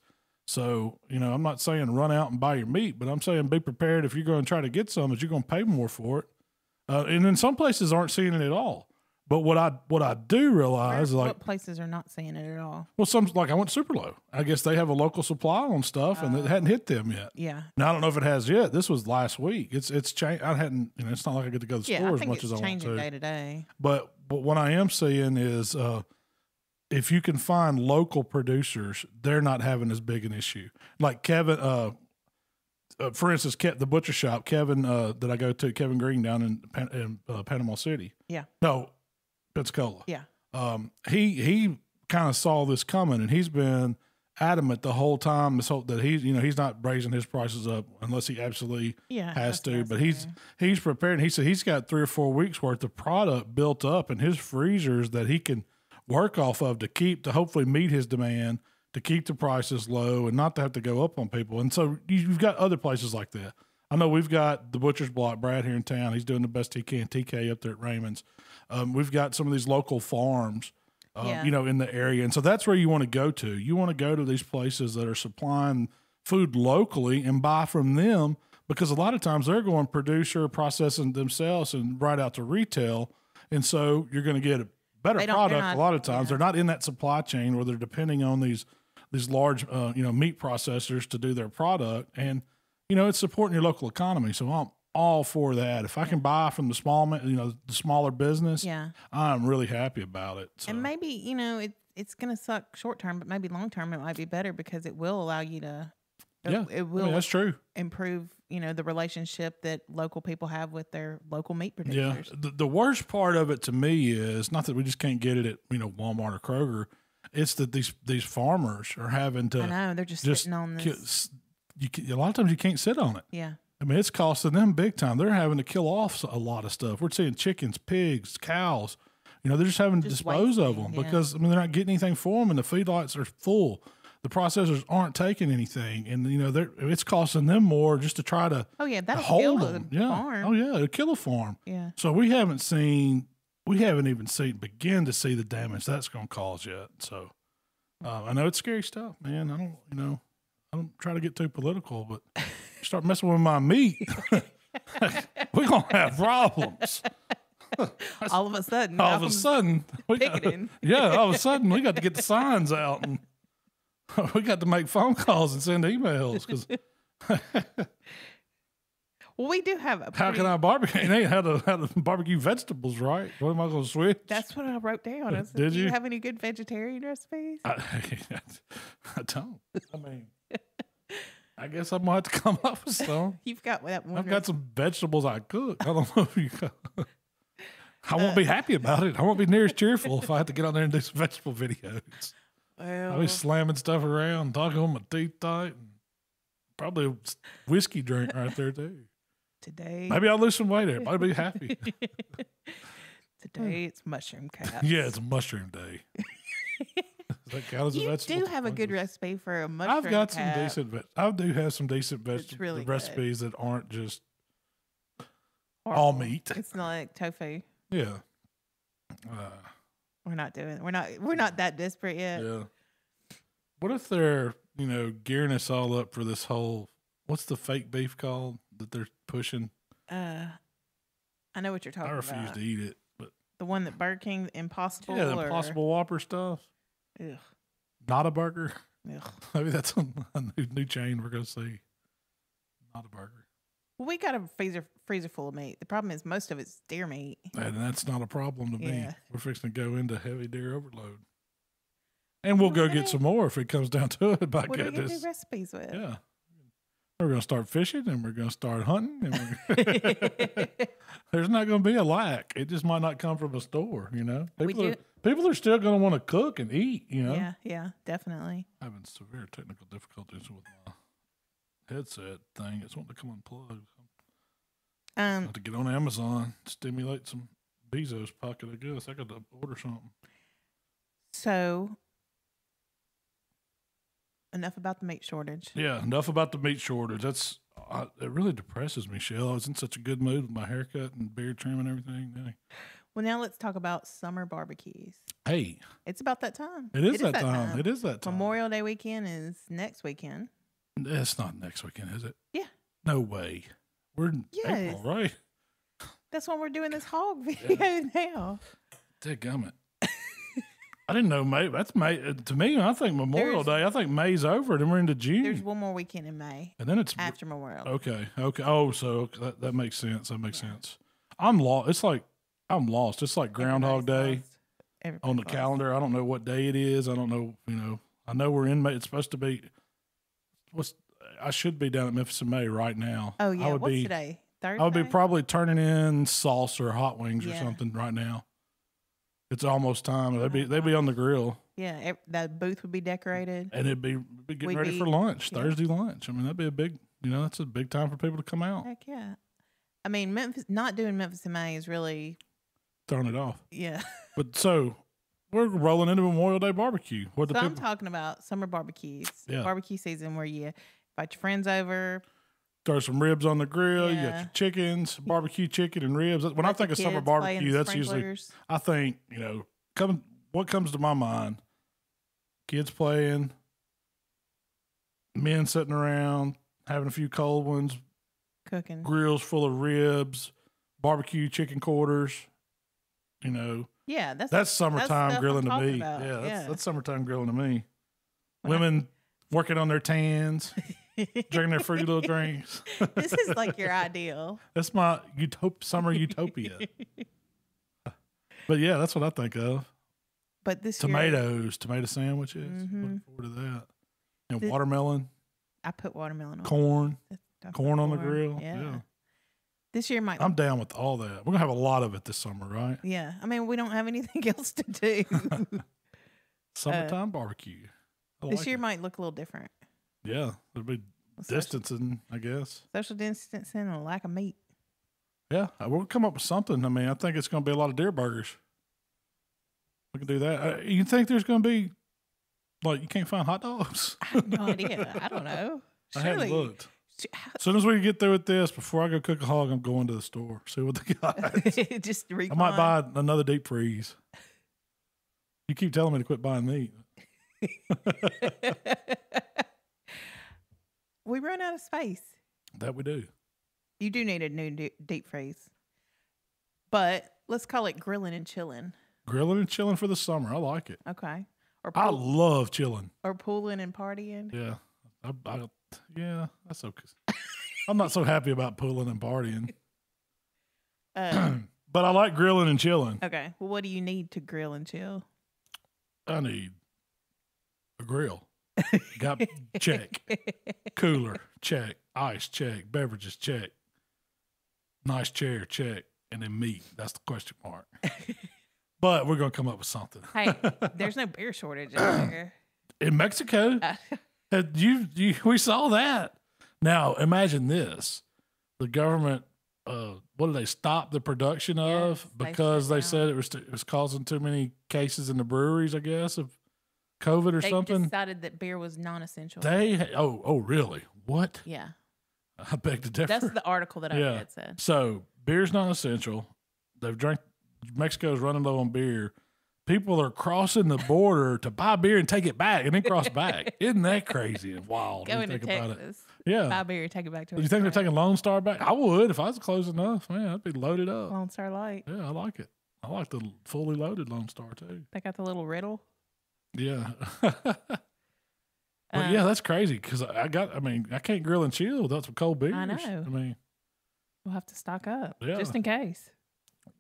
So, you know, I'm not saying run out and buy your meat, but I'm saying be prepared if you're going to try to get some, that you're going to pay more for it. And then some places aren't seeing it at all. But what I do realize is, like, what places are not seeing it at all? Well, some, like, I went Super Low. I guess they have a local supply on stuff, and it hadn't hit them yet. Yeah. Now I don't know if it has yet. This was last week. It's changed. I hadn't. You know, it's not like I get to go to the store as much as I want to. Changing day to day. But what I am seeing is, if you can find local producers, they're not having as big an issue. Like Kevin, for instance, kept the butcher shop. Kevin that I go to, Kevin Green down in Panama City. Yeah. No. Pensacola. Yeah. He kind of saw this coming, and he's been adamant the whole time. This whole that he's, you know, he's not raising his prices up unless he absolutely has to. But he's prepared. He said he's got 3 or 4 weeks worth of product built up in his freezers that he can work off of to hopefully meet his demand, to keep the prices low and not to have to go up on people. And so you've got other places like that. I know we've got the Butcher's Block, Brad here in town. He's doing the best he can. TK up there at Raymond's. We've got some of these local farms, you know, in the area. And so that's where you want to go to. You want to go to these places that are supplying food locally and buy from them, because a lot of times they're going producer, processing themselves and right out to retail. And so you're going to get a better product. A lot of times they're not in that supply chain where they're depending on these large, you know, meat processors to do their product. And, you know, it's supporting your local economy. So I'm all for that. If I can buy from the smaller business, I'm really happy about it. So. And maybe, you know, it's going to suck short term, but maybe long term it might be better, because it will allow you to it will that's true. Improve, you know, the relationship that local people have with their local meat producers. Yeah. The worst part of it to me is not that we just can't get it at, you know, Walmart or Kroger. It's that these farmers are having to they're just sitting on this. A lot of times you can't sit on it. Yeah. I mean, it's costing them big time. They're having to kill off a lot of stuff. We're seeing chickens, pigs, cows. You know, they're just having to dispose of them because, I mean, they're not getting anything for them, and the feedlots are full. The processors aren't taking anything, and, you know, it's costing them more just to try to that'll hold them. Farm. Oh, yeah, it'll kill a farm. Yeah. So we haven't even begin to see the damage that's going to cause yet. So I know it's scary stuff, man. I don't try to get too political, but you start messing with my meat, we're going to have problems. All of a sudden, we got to get the signs out, and we got to make phone calls and send emails. Well, we do have how can I barbecue? It ain't how to barbecue vegetables, right? What am I going to switch? That's what I wrote down. I said, do you have any good vegetarian recipes? I don't. I mean, I guess I'm going to have to come up with some. You've got that one. I've got some vegetables I cook. I don't know if you got... I won't be happy about it. I won't be near as cheerful if I have to get on there and do some vegetable videos. Well, I'll be slamming stuff around, talking with my teeth tight. And probably a whiskey drink right there, too. Today, maybe I'll lose some weight. Everybody be happy. Today it's mushroom cast. Yeah, it's mushroom day. You do have a good recipe for a mushroom. I've got some decent. I do have some decent vegetable recipes that aren't just all meat. It's not like tofu. Yeah, we're not doing. We're not that desperate yet. Yeah. What if they're gearing us all up for this whole? What's the fake beef called? That they're pushing. I know what you're talking about. I refuse to eat it, but the one that Burger King, Impossible, the Impossible Whopper stuff. Ugh. Not a burger. Ugh. Maybe that's a new chain we're gonna see. Not a burger. Well, we got a freezer full of meat. The problem is most of it's deer meat, and that's not a problem to me. We're fixing to go into heavy deer overload, and we'll go get some more if it comes down to it. By goodness, what are you gonna do recipes with? Yeah. We're going to start fishing, and we're going to start hunting. There's not going to be a lack. It just might not come from a store, you know. People are still going to want to cook and eat, you know. Yeah, definitely. I'm having severe technical difficulties with my headset thing. It's wanting to come unplugged. I have to get on Amazon, stimulate some Bezos pocket, I guess. I got to order something. So Enough about the meat shortage. Yeah, enough about the meat shortage. That's it really depresses me, Shell. I was in such a good mood with my haircut and beard trim and everything. Dang. Well, now let's talk about summer barbecues. Hey. It's about that time. It is that time. It is that time. Memorial Day weekend is next weekend. It's not next weekend, is it? Yeah. No way. We're in April, right? That's when we're doing this hog video now. Dadgummit. I didn't know May. That's May. To me, I think Memorial Day. I think May's over, then we're into June. There's one more weekend in May, and then it's after Memorial. Okay, okay. Oh, so that makes sense. That makes sense. I'm lost. It's like I'm lost. It's like Groundhog Day on the calendar. I don't know what day it is. I don't know. You know. I know we're in May. It's supposed to be. I should be down at Memphis in May right now. Oh yeah. What's today? Thursday. I would be probably turning in sauce or hot wings or something right now. It's almost time. They'd be on the grill. Yeah, that booth would be decorated, and it'd be getting ready for lunch, Thursday lunch. I mean, that'd be a big, that's a big time for people to come out. Heck yeah! I mean, not doing Memphis in May is really throwing it off. Yeah. But so we're rolling into Memorial Day barbecue. I'm talking about summer barbecues, barbecue season, where you invite your friends over. Throw some ribs on the grill. Yeah. You got your chickens, barbecue chicken and ribs. When I think of summer barbecue, that's usually, I think, what comes to my mind? Kids playing, men sitting around, having a few cold ones. Cooking. Grills full of ribs, barbecue chicken quarters, Yeah, that's summertime grilling to me. Yeah, that's summertime grilling to me. Women working on their tans. Drinking their fruity little drinks. This is like your ideal. That's my summer utopia. But yeah, that's what I think of. But this tomato sandwiches. Mm-hmm. Looking forward to that. And watermelon. I put watermelon on. Corn on the grill. Yeah. This year might. I'm down with all that. We're gonna have a lot of it this summer, right? Yeah. I mean, we don't have anything else to do. Summertime barbecue. This year might look a little different. Yeah, there'll be distancing, I guess. Social distancing and a lack of meat. Yeah, we'll come up with something. I mean, I think it's going to be a lot of deer burgers. We can do that. You think there's going to be, you can't find hot dogs? I have no idea. I don't know. Surely. I haven't looked. As soon as we get through with this, before I go cook a hog, I'm going to the store, see what they got. I might buy another deep freeze. You keep telling me to quit buying meat. We run out of space. That we do. You do need a new deep freeze. But let's call it grilling and chilling. Grilling and chilling for the summer. I like it. Okay. I love chilling. Or pooling and partying. Yeah. That's okay. I'm not so happy about pooling and partying. But I like grilling and chilling. Okay. Well, what do you need to grill and chill? I need a grill. Got check. Cooler, check. Ice, check. Beverages, check. Nice chair, check. And then meat. That's the question mark. But we're going to come up with something. Hey, there's no beer shortage out here. In Mexico? We saw that. Now, imagine this. The government, what did they stop the production of? Because they said it was causing too many cases in the breweries, I guess, of COVID or something. They decided that beer was non-essential. Oh, really? What? Yeah. I beg to differ. That's the article that I read said. So beer's non-essential. Mexico's running low on beer. People are crossing the border to buy beer and take it back and then cross back. Isn't that crazy and wild? Going to Texas. Yeah. Buy beer, take it back to. Do you think they're taking Lone Star back? I would if I was close enough. Man, I'd be loaded up. Lone Star Light. Yeah, I like it. I like the fully loaded Lone Star too. They got the little riddle. Yeah. But yeah, that's crazy because I can't grill and chill without some cold beers. I know. I mean, we'll have to stock up just in case.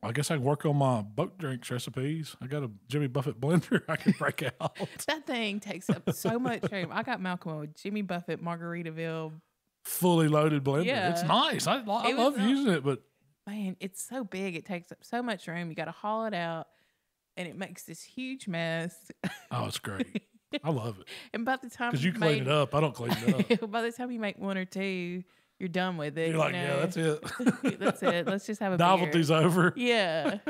I guess I can work on my boat drinks recipes. I got a Jimmy Buffett blender I can break out. That thing takes up so much room. I got Malcolm with Jimmy Buffett Margaritaville. Fully loaded blender. Yeah. It's nice. I love using it, but. Man, it's so big. It takes up so much room. You got to haul it out. And it makes this huge mess. Oh, it's great. I love it. And by the time you clean it up, I don't clean it up. By the time you make one or two, you're done with it. You're like, yeah, that's it. That's it. Let's just have a novelty's beer. Over. Yeah.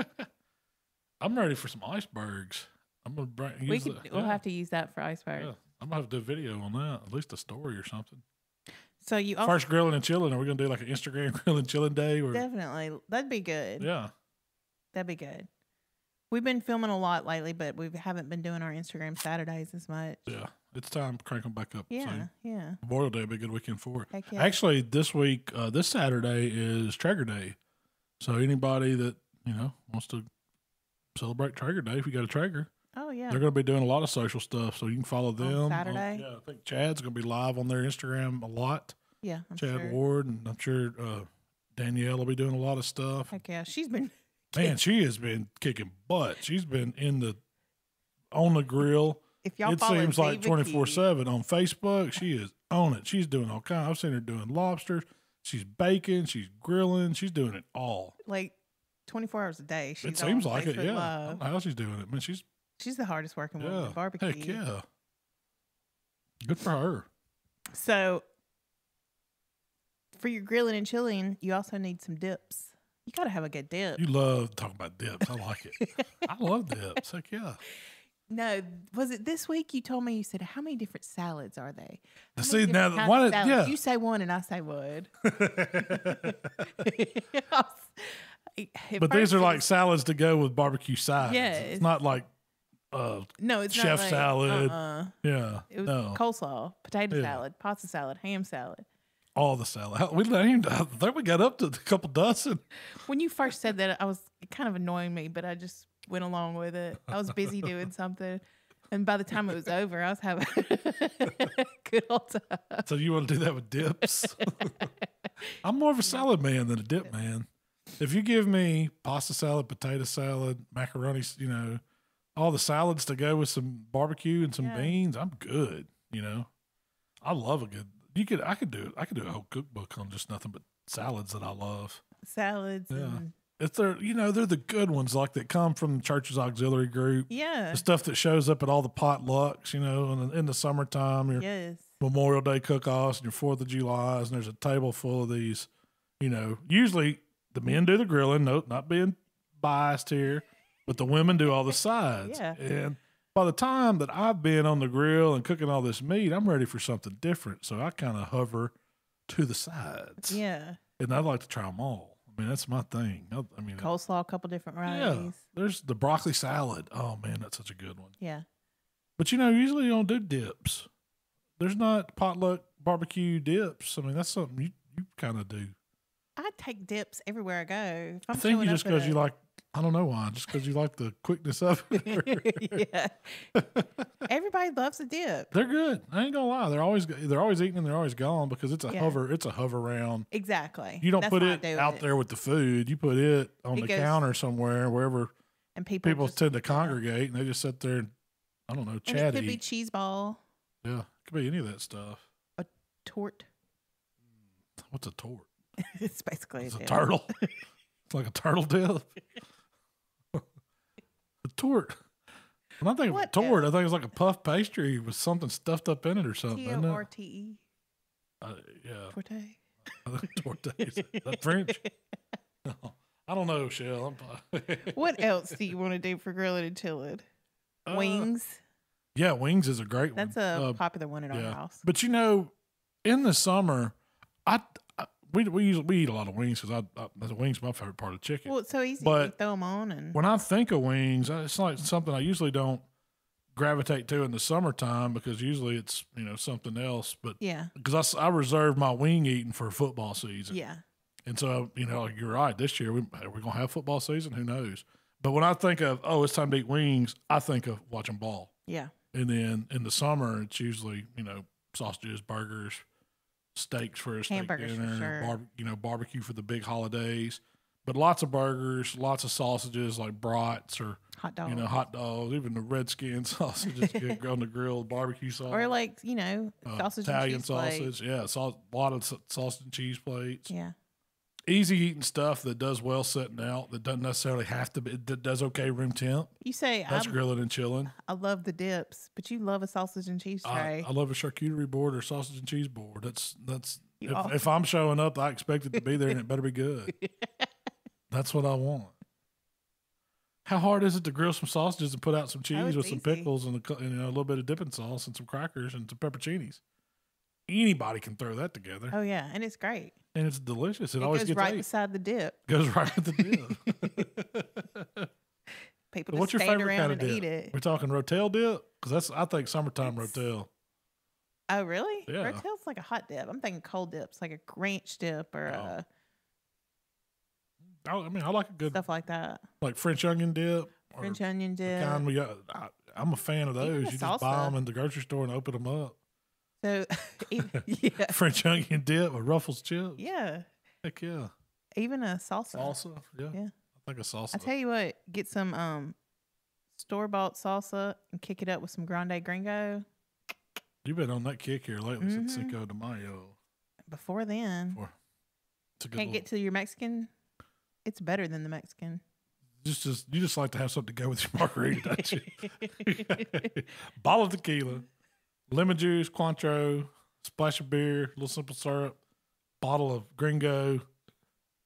I'm ready for some icebergs. I'm gonna bring. We'll have to use that for icebergs. Yeah. I'm going to have to do a video on that, at least a story or something. So you first grilling and chilling. Are we going to do like an Instagram grilling chilling day? Or? Definitely. That'd be good. Yeah. That'd be good. We've been filming a lot lately, but we haven't been doing our Instagram Saturdays as much. Yeah. It's time to crank them back up. Yeah. So yeah. Memorial Day would be a good weekend for it. Yeah. Actually, this week, this Saturday is Traeger Day. So anybody that, you know, wants to celebrate Traeger Day, if you got a Traeger. Oh, yeah. They're going to be doing a lot of social stuff, so you can follow them. On Saturday? Yeah, I think Chad's going to be live on their Instagram a lot. Yeah, I'm sure. Chad Ward, and I'm sure Danielle will be doing a lot of stuff. Heck, yeah. She's been... Man, she has been kicking butt. She's been on the grill. If y'all follow it seems like 24/7 on Facebook. She is on it. She's doing all kinds. I've seen her doing lobsters. She's baking. She's grilling. She's doing it all. Like 24 hours a day. She's it seems like it, yeah. I don't know how she's doing it. Man, she's the hardest working woman at barbecue. Heck yeah. Good for her. So, for your grilling and chilling, you also need some dips. You got to have a good dip. You love talking about dips. I like it. I love dips. Heck yeah. No, was it this week you told me, you said, how many different salads are they? See, now, one, yeah. You say one and I say one. But these are like salads to go with barbecue sides. Yeah, it's not like chef like, salad. Yeah. It was coleslaw, potato salad, pasta salad, ham salad. All the salad. We named, I think we got up to a couple dozen. When you first said that, it kind of annoyed me, but I just went along with it. I was busy doing something, and by the time it was over, I was having a good old time. So you want to do that with dips? I'm more of a salad man than a dip man. If you give me pasta salad, potato salad, macaroni, you know, all the salads to go with some barbecue and some beans, I'm good. You know, I love a good. I could do a whole cookbook on just nothing but salads that I love. Salads. Yeah. They're the good ones, like that come from the church's auxiliary group. Yeah. The stuff that shows up at all the potlucks, you know, in the summertime, your Memorial Day cook-offs and your 4th of Julys, and there's a table full of these, you know. Usually the men do the grilling, not being biased here, but the women do all the sides. Yeah. And by the time that I've been on the grill and cooking all this meat, I'm ready for something different. So I kind of hover to the sides. Yeah. And I'd like to try them all. I mean, that's my thing. I mean, coleslaw, a couple different varieties. Yeah. There's the broccoli salad. Oh, man, that's such a good one. Yeah. But, you know, usually you don't do dips. There's not potluck barbecue dips. I mean, that's something you kind of do. I take dips everywhere I go. I think just because you like... I don't know why, just because you like the quickness of it. Yeah, everybody loves a dip. They're good. I ain't gonna lie. They're always eating and they're always gone because it's a hover. It's a hover round. Exactly. You don't put it out there with the food. You put it on the counter somewhere, wherever. And people tend to congregate and they just sit there. And, I don't know. Chatty. It could be cheese ball. Yeah, it could be any of that stuff. A tort. What's a tort? It's basically a turtle. It's like a turtle dip. A tort. When I think of a tort, I think it's like a puff pastry with something stuffed up in it or something. T-O-R-T-E. Yeah. Torte. Torte. Is that French? No. I don't know, Shell. What else do you want to do for grilling and chilling? Wings. Yeah, wings is a great one. That's a popular one at our house. But, you know, in the summer, we eat a lot of wings because the wings are my favorite part of chicken. Well, it's so easy to throw them on. And when I think of wings, it's like something I usually don't gravitate to in the summertime because usually it's, you know, something else. But yeah, because I reserve my wing eating for football season. Yeah, and so, you know, like you're right. This year we're gonna have football season. Who knows? But when I think of it's time to eat wings, I think of watching ball. Yeah, and then in the summer it's usually, you know, sausages, burgers. Steaks for a steak dinner, sure. Barbecue for the big holidays, but lots of burgers, lots of sausages like brats or hot dogs. You know, hot dogs, even the red skin sausages on the grill, barbecue sauce, or like, you know, sausage Italian and cheese sausage, plate. Yeah, a lot of sausage and cheese plates. Yeah, easy eating stuff that does well sitting out. That doesn't necessarily have to be. That does okay room temp. You say that's grilling and chilling. I love the dips, but you love a sausage and cheese tray. I love a charcuterie board or sausage and cheese board. That's if I'm showing up, I expect it to be there, and it better be good. That's what I want. How hard is it to grill some sausages and put out some cheese with some pickles and a little bit of dipping sauce and some crackers and some pepperoncinis? Anybody can throw that together. Oh, yeah. And it's great. And it's delicious. It always goes right beside the dip. Goes right with the dip. People just stand around and eat it. We're talking Rotel dip? Because that's, I think, summertime Rotel. Oh, really? Yeah. Rotel's like a hot dip. I'm thinking cold dips, like a ranch dip or a... I mean, I like a good... Stuff like that. Like French onion dip. French onion dip. Kind we got, I'm a fan of those. You just buy them in the grocery store and open them up. So, yeah. French onion dip with Ruffles chips. Yeah. Heck yeah. Even a salsa. Salsa, yeah. Yeah. I think a salsa. I tell you what, get some store-bought salsa and kick it up with some Grande Gringo. You've been on that kick here lately since Cinco de Mayo. Before then. Can't get to your Mexican... It's better than the Mexican. You just like to have something to go with your margarita, don't you? Bottle of tequila, lemon juice, Cointreau, splash of beer, a little simple syrup, bottle of Gringo,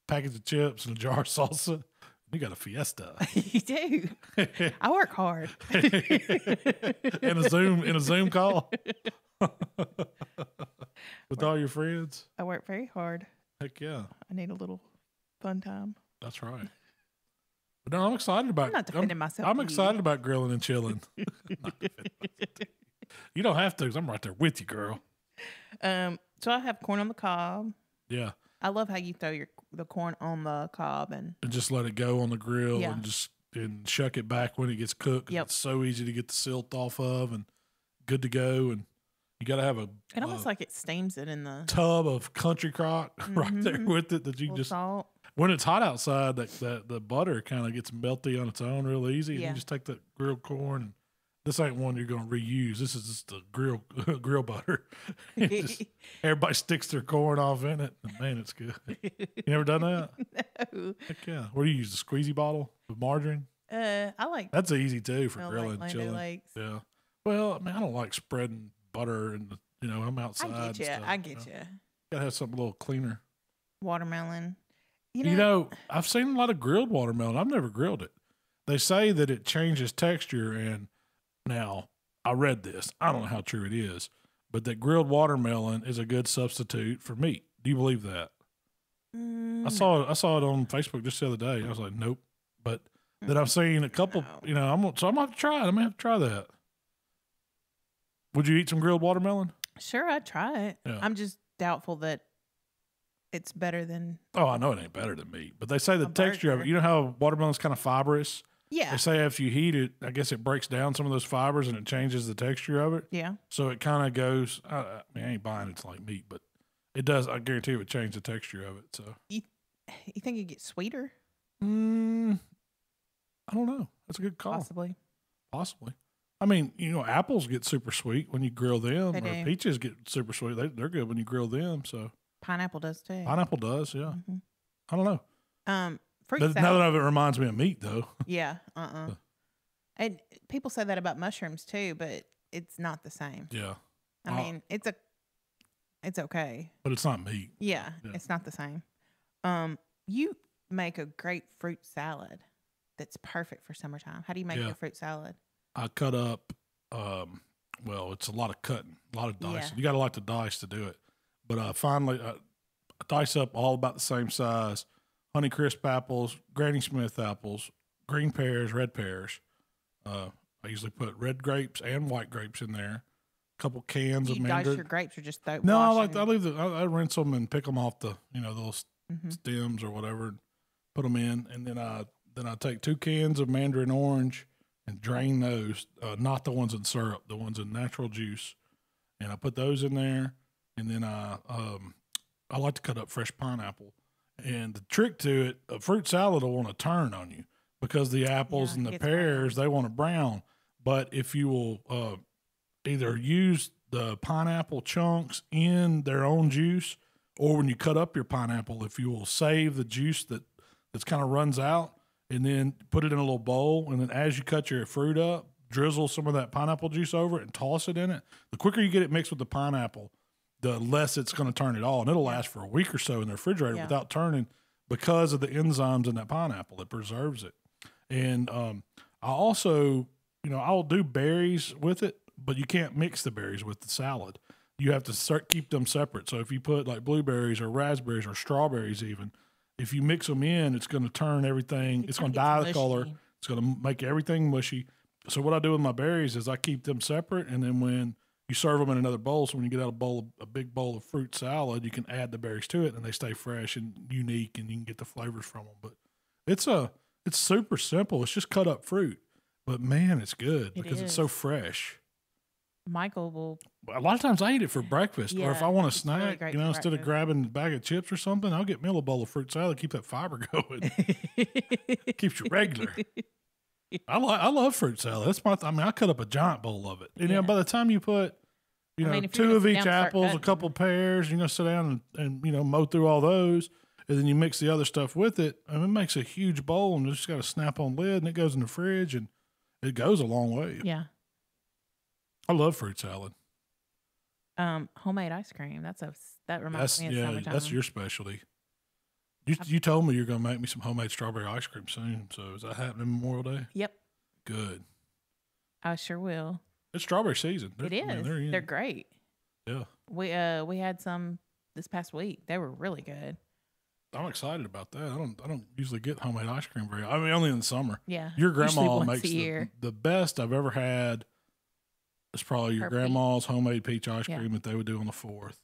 package of chips, and a jar of salsa. You got a fiesta. You do. I work hard. In a Zoom call with all your friends. I work very hard. Heck yeah. I need a little fun time. That's right. But no, I'm excited about. I'm not defending myself. I'm excited about grilling and chilling. You don't have to, because I'm right there with you, girl. So I have corn on the cob. Yeah. I love how you throw the corn on the cob and just let it go on the grill and just shuck it back when it gets cooked. Yep. It's so easy to get the silt off of and good to go. And you gotta have a. It almost like it steams it in the tub of country crock right there with it that you just. Salt. When it's hot outside, the butter kind of gets melty on its own real easy. Yeah. And you just take that grilled corn. And this ain't one you're going to reuse. This is just the grill butter. Just, everybody sticks their corn off in it. And man, it's good. You never done that? No. Heck yeah. What do you use, the squeezy bottle with margarine? I like. That's easy, too, for grilling and chilling. Yeah. Well, I mean, I don't like spreading butter. And, you know, I'm outside. I get you. Stuff, I get you. Got to have something a little cleaner. Watermelon. You know, I've seen a lot of grilled watermelon. I've never grilled it. They say that it changes texture, and now I read this. I don't know how true it is, but that grilled watermelon is a good substitute for meat. Do you believe that? Mm, I saw it on Facebook just the other day. I was like, nope. But then I've seen a couple. You know, I'm gonna have to try it. I'm gonna have to try that. Would you eat some grilled watermelon? Sure, I'd try it. Yeah. I'm just doubtful that. It's better than... Oh, I know it ain't better than meat, but they say the texture of it. You know how watermelon's kind of fibrous? Yeah. They say after you heat it, I guess it breaks down some of those fibers and it changes the texture of it. Yeah. So it kind of goes... I mean, I ain't buying it's like meat, but it does... I guarantee it would change the texture of it, so... You think it'd get sweeter? I don't know. That's a good call. Possibly. I mean, you know, apples get super sweet when you grill them. They do. Peaches get super sweet. They're good when you grill them, so... Pineapple does too. Pineapple does, yeah. I don't know. Fruit salad. None of it reminds me of meat, though. Yeah, And people say that about mushrooms too, but it's not the same. Yeah. I mean, it's okay, but it's not meat. Yeah, it's not the same. You make a great fruit salad that's perfect for summertime. How do you make your fruit salad? I cut up. Well, it's a lot of cutting, a lot of dicing. Yeah. You got to like to dice to do it. But finally, I dice up all about the same size, Honeycrisp apples, Granny Smith apples, green pears, red pears. I usually put red grapes and white grapes in there. A couple cans of mango. You dice your grapes or just throw? No, I rinse them and pick them off the those stems or whatever, and put them in, and then I take 2 cans of mandarin orange and drain those, not the ones in syrup, the ones in natural juice, and I put those in there. And then I like to cut up fresh pineapple. And the trick to it, a fruit salad will want to turn on you because the apples and the pears, they want to brown. But if you will either use the pineapple chunks in their own juice, or when you cut up your pineapple, if you will save the juice that's kind of runs out and then put it in a little bowl. And then as you cut your fruit up, drizzle some of that pineapple juice over it and toss it in it. The quicker you get it mixed with the pineapple, the less it's going to turn at all. And it'll last for a week or so in the refrigerator without turning because of the enzymes in that pineapple. It preserves it. And I also, you know, I'll do berries with it, but you can't mix the berries with the salad. You have to keep them separate. So if you put like blueberries or raspberries or strawberries even, if you mix them in, it's going to turn everything, it's going to dye the color. It's going to make everything mushy. So what I do with my berries is I keep them separate, and then when you serve them in another bowl, so when you get out a big bowl of fruit salad, you can add the berries to it, and they stay fresh and unique, and you can get the flavors from them. But it's super simple. It's just cut up fruit, but man, it's good because it's so fresh. Michael will. A lot of times I eat it for breakfast, or if I want a snack, really, you know, instead of grabbing a bag of chips or something, I'll get me a little bowl of fruit salad, keep that fiber going. Keeps you regular. I love fruit salad. That's my. I mean, I cut up a giant bowl of it. And you know, by the time you put, you know, two of each apples, a couple pears, you know, sit down and you know, mow through all those, and then you mix the other stuff with it. I mean, it makes a huge bowl, and it's just got a snap-on lid, and it goes in the fridge, and it goes a long way. Yeah. I love fruit salad. Homemade ice cream. That reminds me of summertime. That's your specialty. You told me you're gonna make me some homemade strawberry ice cream soon. So is that happening Memorial Day? Yep. Good. I sure will. It's strawberry season. They're great. Yeah. We had some this past week. They were really good. I'm excited about that. I don't usually get homemade ice cream I mean, only in the summer. Yeah. Your grandma makes the best I've ever had. It's probably your grandma's homemade peach ice cream that they would do on the 4th.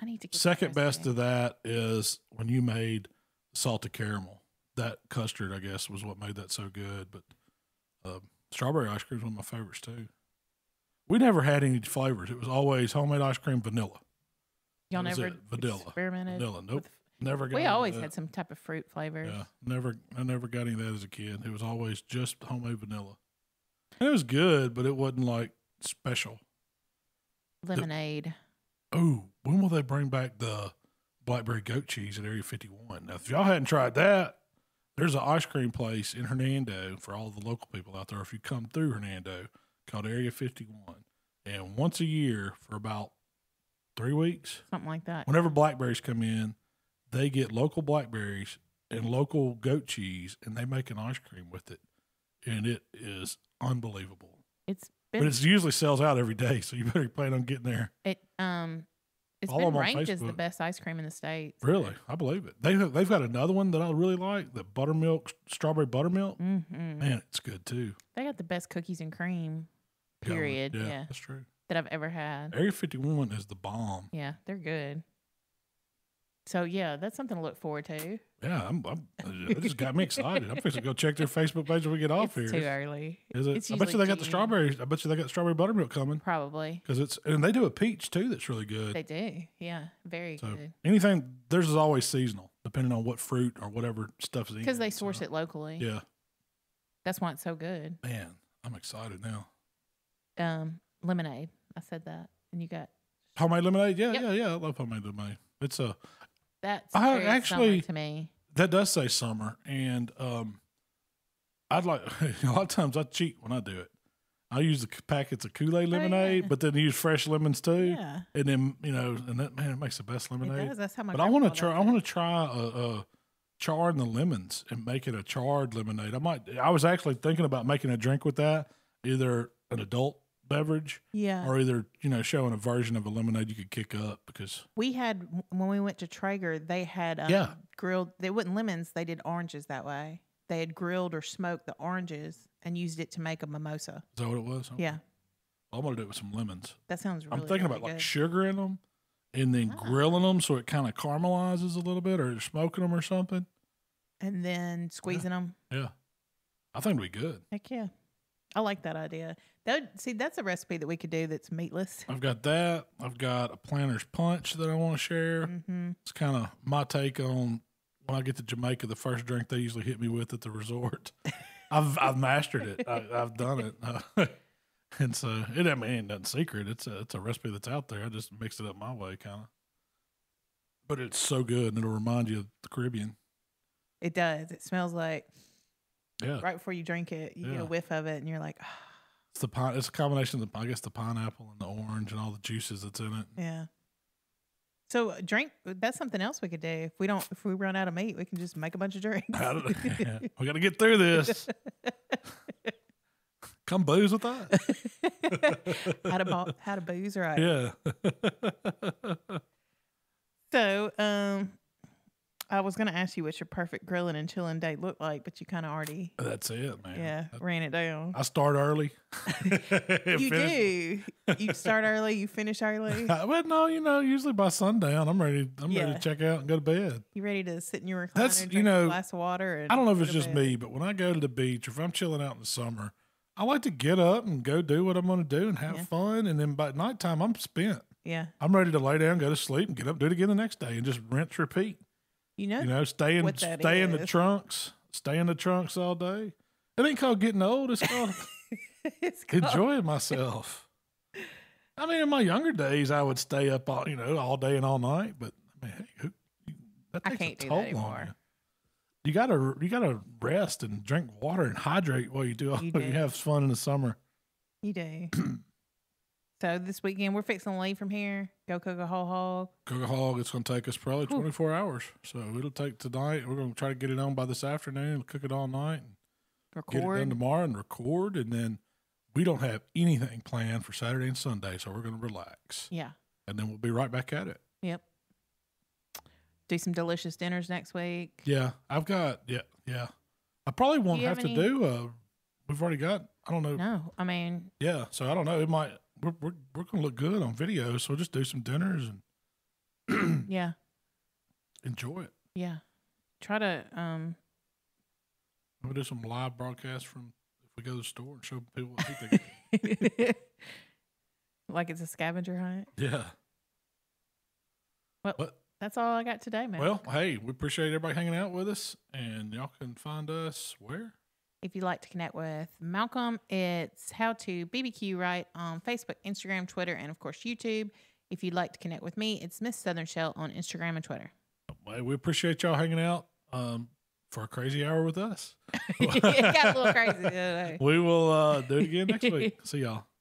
I need to get second best to that is when you made salted caramel. That custard, I guess, was what made that so good. But strawberry ice cream is one of my favorites too. We never had any flavors. It was always homemade ice cream, vanilla. Y'all never experimented? Vanilla, nope. Never got. We always had some type of fruit flavors. Yeah, I never got any of that as a kid. It was always just homemade vanilla, and it was good, but it wasn't like special. Lemonade. Oh, when will they bring back the blackberry goat cheese at Area 51? Now, if y'all hadn't tried that, there's an ice cream place in Hernando for all the local people out there. If you come through Hernando, called Area 51, and once a year for about 3 weeks, something like that. Whenever blackberries come in, they get local blackberries and local goat cheese, and they make an ice cream with it, and it is unbelievable. But it usually sells out every day, so you better plan on getting there. It's been ranked as the best ice cream in the States. Really? I believe it. They've got another one that I really like, the strawberry buttermilk. Mm-hmm. Man, it's good too. They got the best cookies and cream, period. Yeah, that's true. That I've ever had. Area 51 is the bomb. Yeah, they're good. So, yeah, that's something to look forward to. Yeah, it just got me excited. I'm fixing to go check their Facebook page when we get off here. It's too early. Is it? I bet you they got the strawberries. I bet you they got strawberry buttermilk coming. Probably. And they do a peach, too, that's really good. They do. Yeah, very good. Anything, theirs is always seasonal, depending on what fruit or whatever stuff is eating. Because they source it locally. Yeah. That's why it's so good. Man, I'm excited now. Lemonade. I said that. And you got homemade lemonade? Yeah, yeah. I love homemade lemonade. It's a... That's actually to me. That does say summer, and I'd like a lot of times I cheat when I do it. I use the packets of Kool-Aid lemonade, but then use fresh lemons too. Yeah, and then it makes the best lemonade. It does. That's how my grandma does it. I want to try charring the lemons and making a charred lemonade. I was actually thinking about making a drink with that, either an adult beverage, or either showing a version of a lemonade you could kick up, because we had when we went to Traeger, they had grilled. They wasn't lemons; they did oranges that way. They had grilled or smoked the oranges and used it to make a mimosa. Is that what it was? Okay. Yeah, I want to do it with some lemons. That sounds. Really, I'm thinking really about good. Like sugar in them, and then grilling them so it kind of caramelizes a little bit, or smoking them or something, and then squeezing them. Yeah, I think it'd be good. Heck yeah. I like that idea. That's a recipe that we could do that's meatless. I've got that. I've got a planter's punch that I want to share. Mm-hmm. It's kind of my take on when I get to Jamaica, the first drink they usually hit me with at the resort. I've mastered it. I've done it. And so, it ain't nothing secret. It's a recipe that's out there. I just mixed it up my way, kind of. But it's so good, and it'll remind you of the Caribbean. It does. It smells like... Yeah. Right before you drink it, you get a whiff of it, and you're like, oh. It's a combination of, I guess, the pineapple and the orange and all the juices that's in it. Yeah. So drink, that's something else we could do. If we run out of meat, we can just make a bunch of drinks. We got to get through this. Come booze with that. How to booze right. Yeah. So, I was going to ask you what your perfect grilling and chilling day looked like, but you kind of already... That's it, man. Yeah, ran it down. I start early. You do. You start early, you finish early. Well, no, you know, usually by sundown, I'm ready to check out and go to bed. You ready to sit in your recliner and drink a glass of water? And I don't know if it's just me, but when I go to the beach or if I'm chilling out in the summer, I like to get up and go do what I'm going to do and have fun. And then by nighttime, I'm spent. Yeah. I'm ready to lay down, go to sleep, and get up, do it again the next day and just rinse, repeat. You know, stay in the trunks. Stay in the trunks all day. It ain't called getting old. It's called, enjoying myself. I mean, in my younger days, I would stay up all all day and all night. But I mean, hey, that takes a toll on you. I can't do that anymore. You gotta rest and drink water and hydrate while you do all. You have fun in the summer. You do. So this weekend we're fixing to leave from here. Go cook a whole hog. Cook a hog. It's going to take us probably 24 hours. So it'll take tonight. We're going to try to get it on by this afternoon. Cook it all night. Record. Get it done tomorrow and record. And then we don't have anything planned for Saturday and Sunday. So we're going to relax. Yeah. And then we'll be right back at it. Yep. Do some delicious dinners next week. Yeah. I probably won't have to do. We've already got. I don't know. No. I mean. Yeah. So I don't know. It might. We're gonna look good on video, so we'll just do some dinners and enjoy it. Yeah, try to we'll do some live broadcasts from if we go to the store and show people what they like it's a scavenger hunt. Yeah. Well, that's all I got today, man. Well, hey, we appreciate everybody hanging out with us, and y'all can find us where. If you'd like to connect with Malcolm, it's HowToBBQRight on Facebook, Instagram, Twitter, and, of course, YouTube. If you'd like to connect with me, it's Miss Southern Shell on Instagram and Twitter. Well, we appreciate y'all hanging out for a crazy hour with us. It got a little crazy today. We will do it again next week. See y'all.